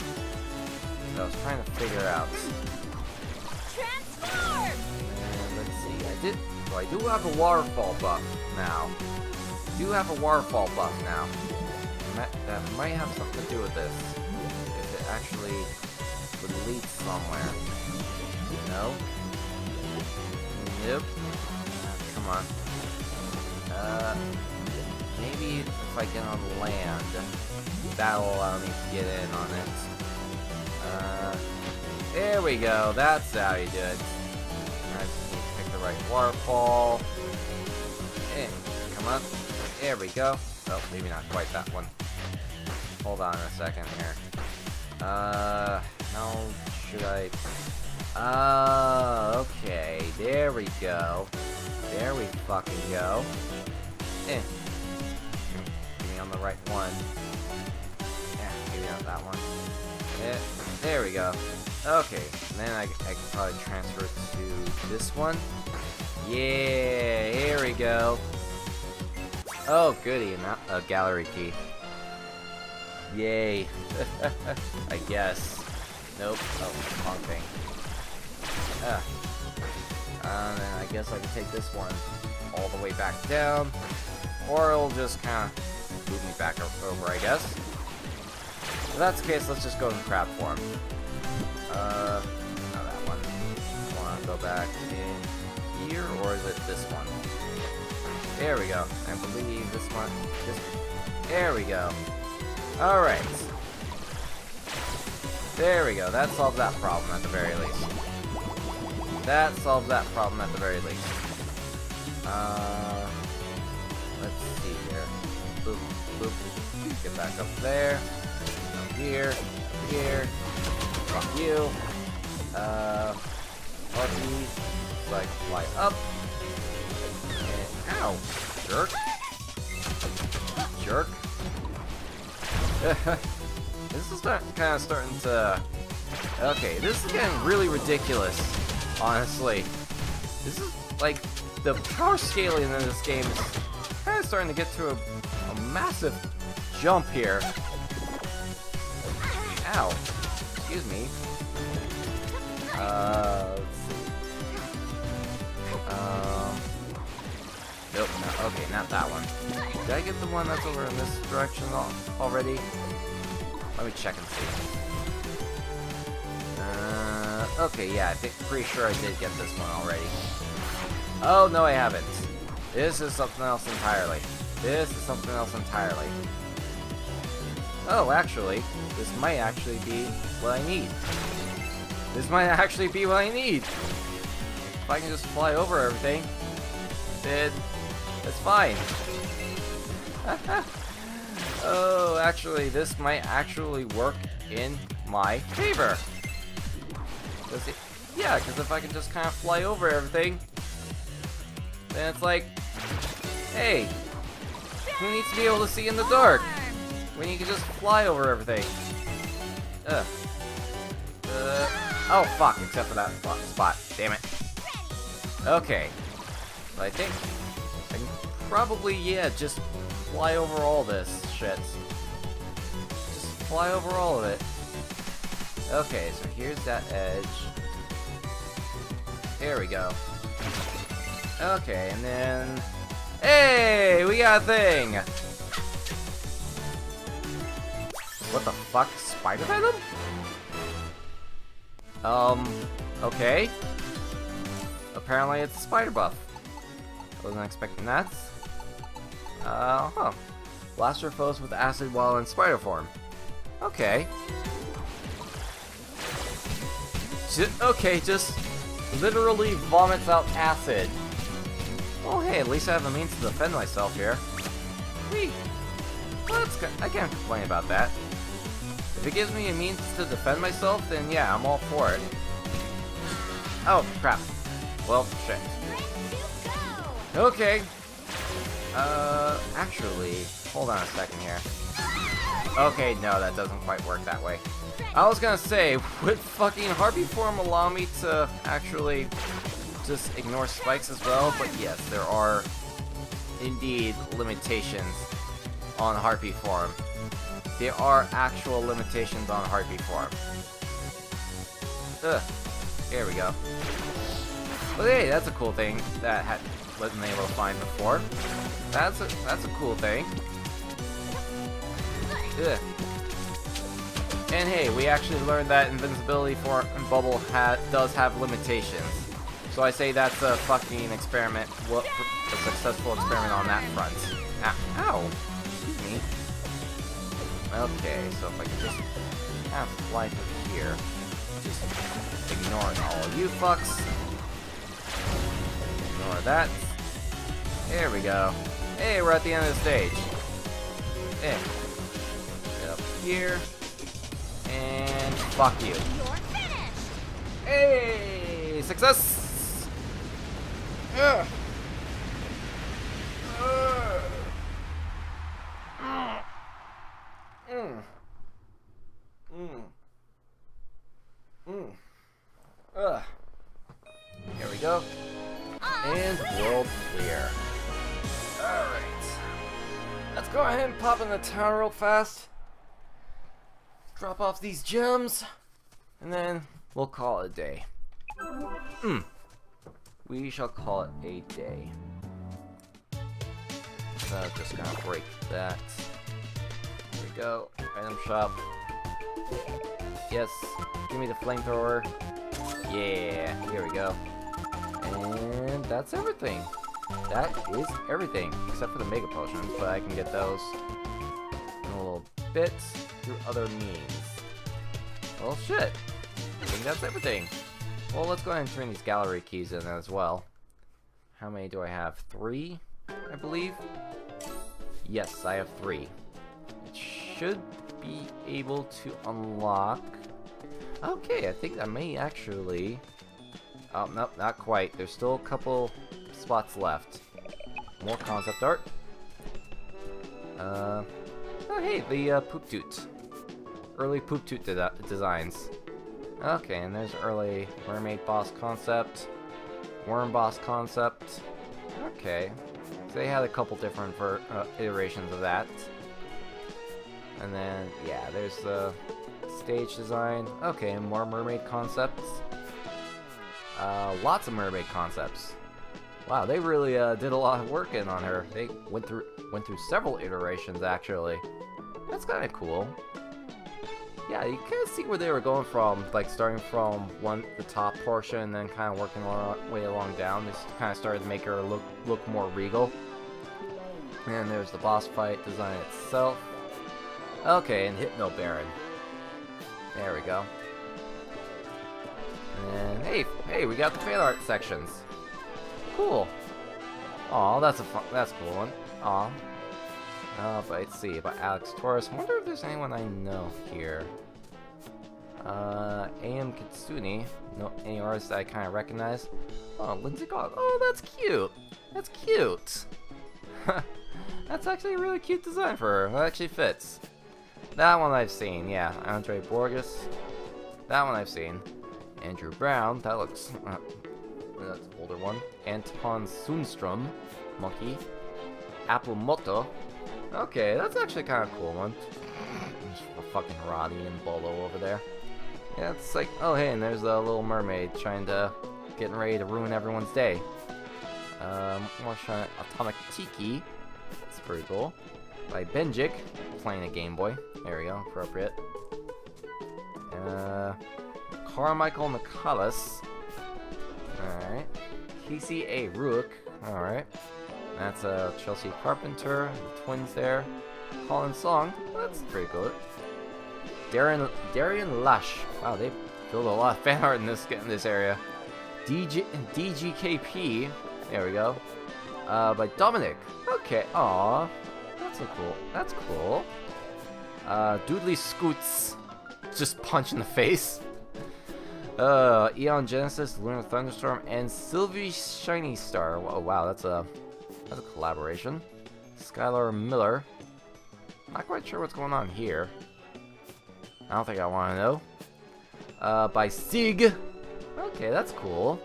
So I was trying to figure out. Transform! And let's see, I did. Well, I do have a waterfall buff now. I do have a waterfall buff now. That, that might have something to do with this. If it actually would lead somewhere. No? Nope. Come on. Uh, maybe if I get on land, that'll allow me to get in on it. Uh, there we go, that's how you do it. I just need to pick the right waterfall. Eh, come on. There we go. Oh, maybe not quite that one. Hold on a second here. Uh, how should I... Uh, okay, there we go. There we fucking go. Eh. Give me on the right one. Yeah, maybe not that one. Eh. There we go. Okay, and then I, I can probably transfer to this one. Yeah, here we go. Oh, goody, not a gallery key. Yay. I guess. Nope. Oh, wrong thing. Ah. Um, and I guess I can take this one all the way back down. Or it'll just kind of move me back over, I guess. If that's the case, let's just go in crab form. Uh, not that one. I want to go back in here, or is it this one? There we go. I believe this one. This one. There we go. Alright. There we go. That solves that problem at the very least. That solves that problem at the very least. Uh, let's see here. Boop, boop. Get back up there. Up here. Up here. Fuck you. Uh, lucky. Like, fly up. Ow! Jerk! Jerk! This is not kind of starting to... Okay, this is getting really ridiculous, honestly. This is, like, the power scaling in this game is kind of starting to get to a, a massive jump here. Ow! Excuse me. Uh... Um... Nope, not, okay, not that one. Did I get the one that's over in this direction already? Let me check and see. Uh, okay, yeah, I think pretty sure I did get this one already. Oh, no, I haven't. This is something else entirely. This is something else entirely. Oh, actually, this might actually be what I need. This might actually be what I need. If I can just fly over everything, then... It's fine. Oh, actually, this might actually work in my favor. Cause it, yeah, because if I can just kind of fly over everything, then it's like, hey, who needs to be able to see in the dark when you can just fly over everything? Ugh. Uh, oh, fuck, except for that spot. Damn it. Okay. But I think... I can probably, yeah, just fly over all this shit. Just fly over all of it. Okay, so here's that edge. There we go. Okay, and then... Hey! We got a thing! What the fuck? Spider Venom? Um, okay. Apparently it's a spider buff. Wasn't expecting that. Uh huh. Blaster foes with acid while in spider form. Okay. J okay, just literally vomits out acid. Well, hey, at least I have a means to defend myself here. Whee! That's good. I can't complain about that. If it gives me a means to defend myself, then yeah, I'm all for it. Oh, crap. Well, shit. Okay. Uh, actually, hold on a second here. Okay, no, that doesn't quite work that way. I was gonna say, would fucking Harpy form allow me to actually just ignore spikes as well? But yes, there are indeed limitations on Harpy form. There are actual limitations on Harpy form. Ugh. Here we go. But hey, that's a cool thing that had. Wasn't able to find before. That's a that's a cool thing. Ugh. And hey, we actually learned that invincibility for bubble ha does have limitations. So I say that's a fucking experiment, what a successful experiment on that front. Ow! Excuse me. Okay, so if I can just kind of fly through here, just ignoring all of you fucks. Ignore that. There we go. Hey, we're at the end of the stage. Hey. Get up here. And fuck you. Hey! Success! Ugh. Ugh. Mm. Mm. Mm. Mm. Ugh. Here we go. And world clear. Alright. Let's go ahead and pop in the tower real fast. Drop off these gems. And then we'll call it a day. Hmm. We shall call it a day. so I'm just gonna break that. There we go. Random shop. Yes. Give me the flamethrower. Yeah. Here we go. And that's everything. That is everything. Except for the Mega Potions, but I can get those in a little bit through other means. Well, shit. I think that's everything. Well, let's go ahead and turn these gallery keys in as well. How many do I have? Three, I believe? Yes, I have three. It should be able to unlock... Okay, I think I may actually... Oh, nope, not quite. There's still a couple spots left. More concept art. Uh... Oh, hey, the uh, Poop Toot. Early Poop Toot de designs. Okay, and there's early mermaid boss concept, worm boss concept. Okay, so they had a couple different ver uh, iterations of that. And then, yeah, there's the stage design. Okay, more mermaid concepts. Uh, lots of mermaid concepts. Wow, they really uh, did a lot of work in on her. They went through went through several iterations actually. That's kind of cool. Yeah, you kind of see where they were going from, like starting from one the top portion and then kind of working along, way along down. This kind of started to make her look look more regal. And there's the boss fight design itself. Okay, and Hypno Baron. There we go. And hey, hey, we got the fan art sections. Cool. Aw, that's a fun, that's a cool one. Aw. Uh, but let's see, about Alex Torres. I wonder if there's anyone I know here. Uh, A M Kitsune. No, any artists that I kind of recognize. Oh, Lindsay Gog. Oh, that's cute. That's cute. That's actually a really cute design for her. That actually fits. That one I've seen, yeah. Andre Borges. That one I've seen. Andrew Brown. That looks... Uh, that's an older one. Anton Sundstrom. Monkey. Applemoto. Okay, that's actually kind of cool one. A fucking Harani and Bolo over there. Yeah, it's like, oh hey, and there's the Little Mermaid trying to, getting ready to ruin everyone's day. Um, more shine Atomic Tiki. That's pretty cool. By Benjik, playing a Game Boy. There we go, appropriate. Uh, Carmichael Nicholas. Alright. Casey A. Rook. Alright. That's uh, Chelsea Carpenter, the twins there. Colin Song, that's pretty good. Darren, Darian Lash. Wow, they built a lot of fan art in this in this area. D J, D G K P, there we go. Uh, by Dominic. Okay, aw, that's so cool. That's cool. Uh, Doodly Scoots, just punch in the face. Uh, Eon Genesis, Lunar Thunderstorm, and Sylvie Shiny Star. Oh wow, that's a That's a collaboration. Skylar Miller. Not quite sure what's going on here. I don't think I want to know. Uh, by Sieg. Okay, that's cool.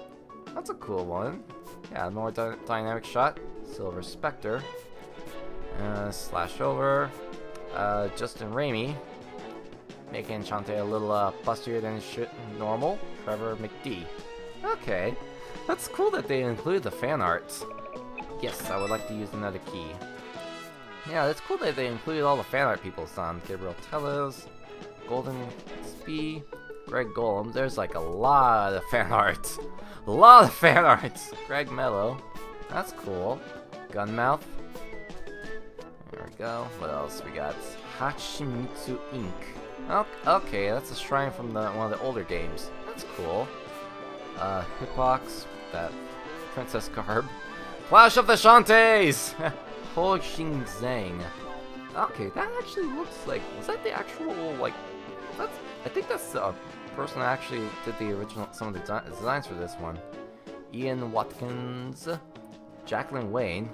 That's a cool one. Yeah, more dy dynamic shot. Silver Spectre. Uh, slash over. Uh, Justin Ramey. Making Shantae a little uh, bustier than shit normal. Trevor McD. Okay. That's cool that they included the fan arts. Yes, I would like to use another key. Yeah, it's cool that they included all the fan art people. Son, Gabriel Telos, Golden Spee, Greg Golem. There's like a lot of fan art. A lot of fan art. Greg Mello. That's cool. Gunmouth. There we go. What else we got? Hachimitsu Incorporated. Oh, okay, that's a shrine from the, one of the older games. That's cool. Uh, Hippox. That Princess Garb. Clash of the Shantaes! Ho Xing Zhang. Okay, that actually looks like... Was that the actual, like... That's, I think that's the uh, person that actually did the original... Some of the de designs for this one. Ian Watkins. Jacqueline Wayne.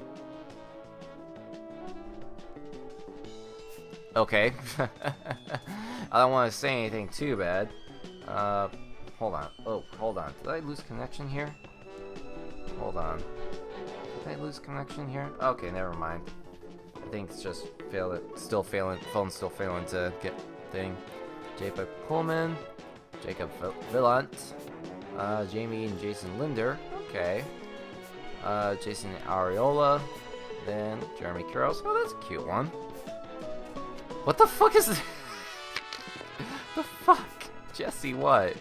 Okay. I don't want to say anything too bad. Uh, hold on. Oh, hold on. Did I lose connection here? Hold on. Did I lose connection here? Okay, never mind. I think it's just failed. It still failing. Phone's still failing to get thing. Jacob Coleman, Jacob Villant, uh, Jamie and Jason Linder. Okay. Uh, Jason Ariola, Then Jeremy Curls. Oh, that's a cute one. What the fuck is this? The fuck? Jesse, what?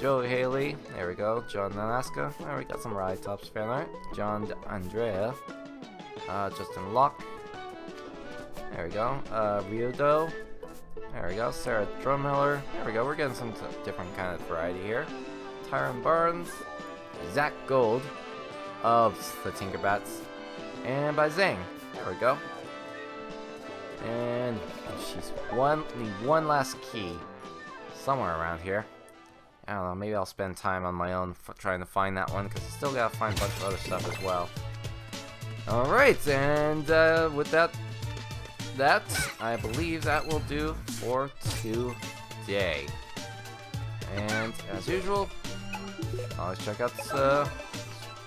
Joe Haley. There we go. John Alaska. Alright, we got some Rottytops fan art. John Andrea. Uh, Justin Locke. There we go. Uh, Ryudo. There we go. Sarah Drummiller. There we go. We're getting some different kind of variety here. Tyron Burns. Zach Gold. Of the Tinkerbats. And by Zang. There we go. And she's one need one last key somewhere around here. I don't know, maybe I'll spend time on my own f trying to find that one, because I still gotta find a bunch of other stuff as well. Alright, and uh, with that, that I believe that will do for today. And as usual, always check out uh,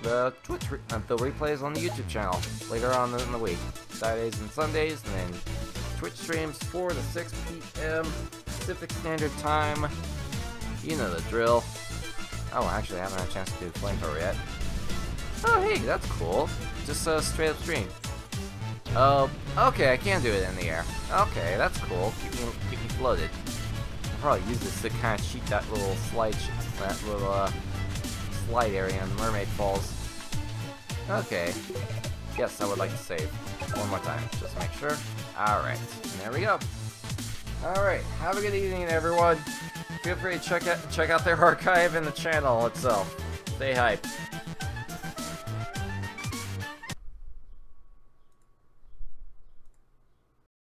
the Twitch re uh, the replays on the YouTube channel later on in the week, Saturdays and Sundays, and then Twitch streams four to six P M Pacific Standard Time. You know the drill. Oh, actually, I haven't had a chance to do flamethrower yet. Oh, hey, that's cool. Just a uh, straight up stream. Oh, uh, okay, I can do it in the air. Okay, that's cool. Keep me, keep me floated. I'll probably use this to kind of cheat that little slide, that little uh, slide area in Mermaid Falls. Okay. Yes, I would like to save one more time, just to make sure. Alright, there we go. Alright, have a good evening, everyone. Feel free to check out, check out their archive and the channel itself. Stay hype.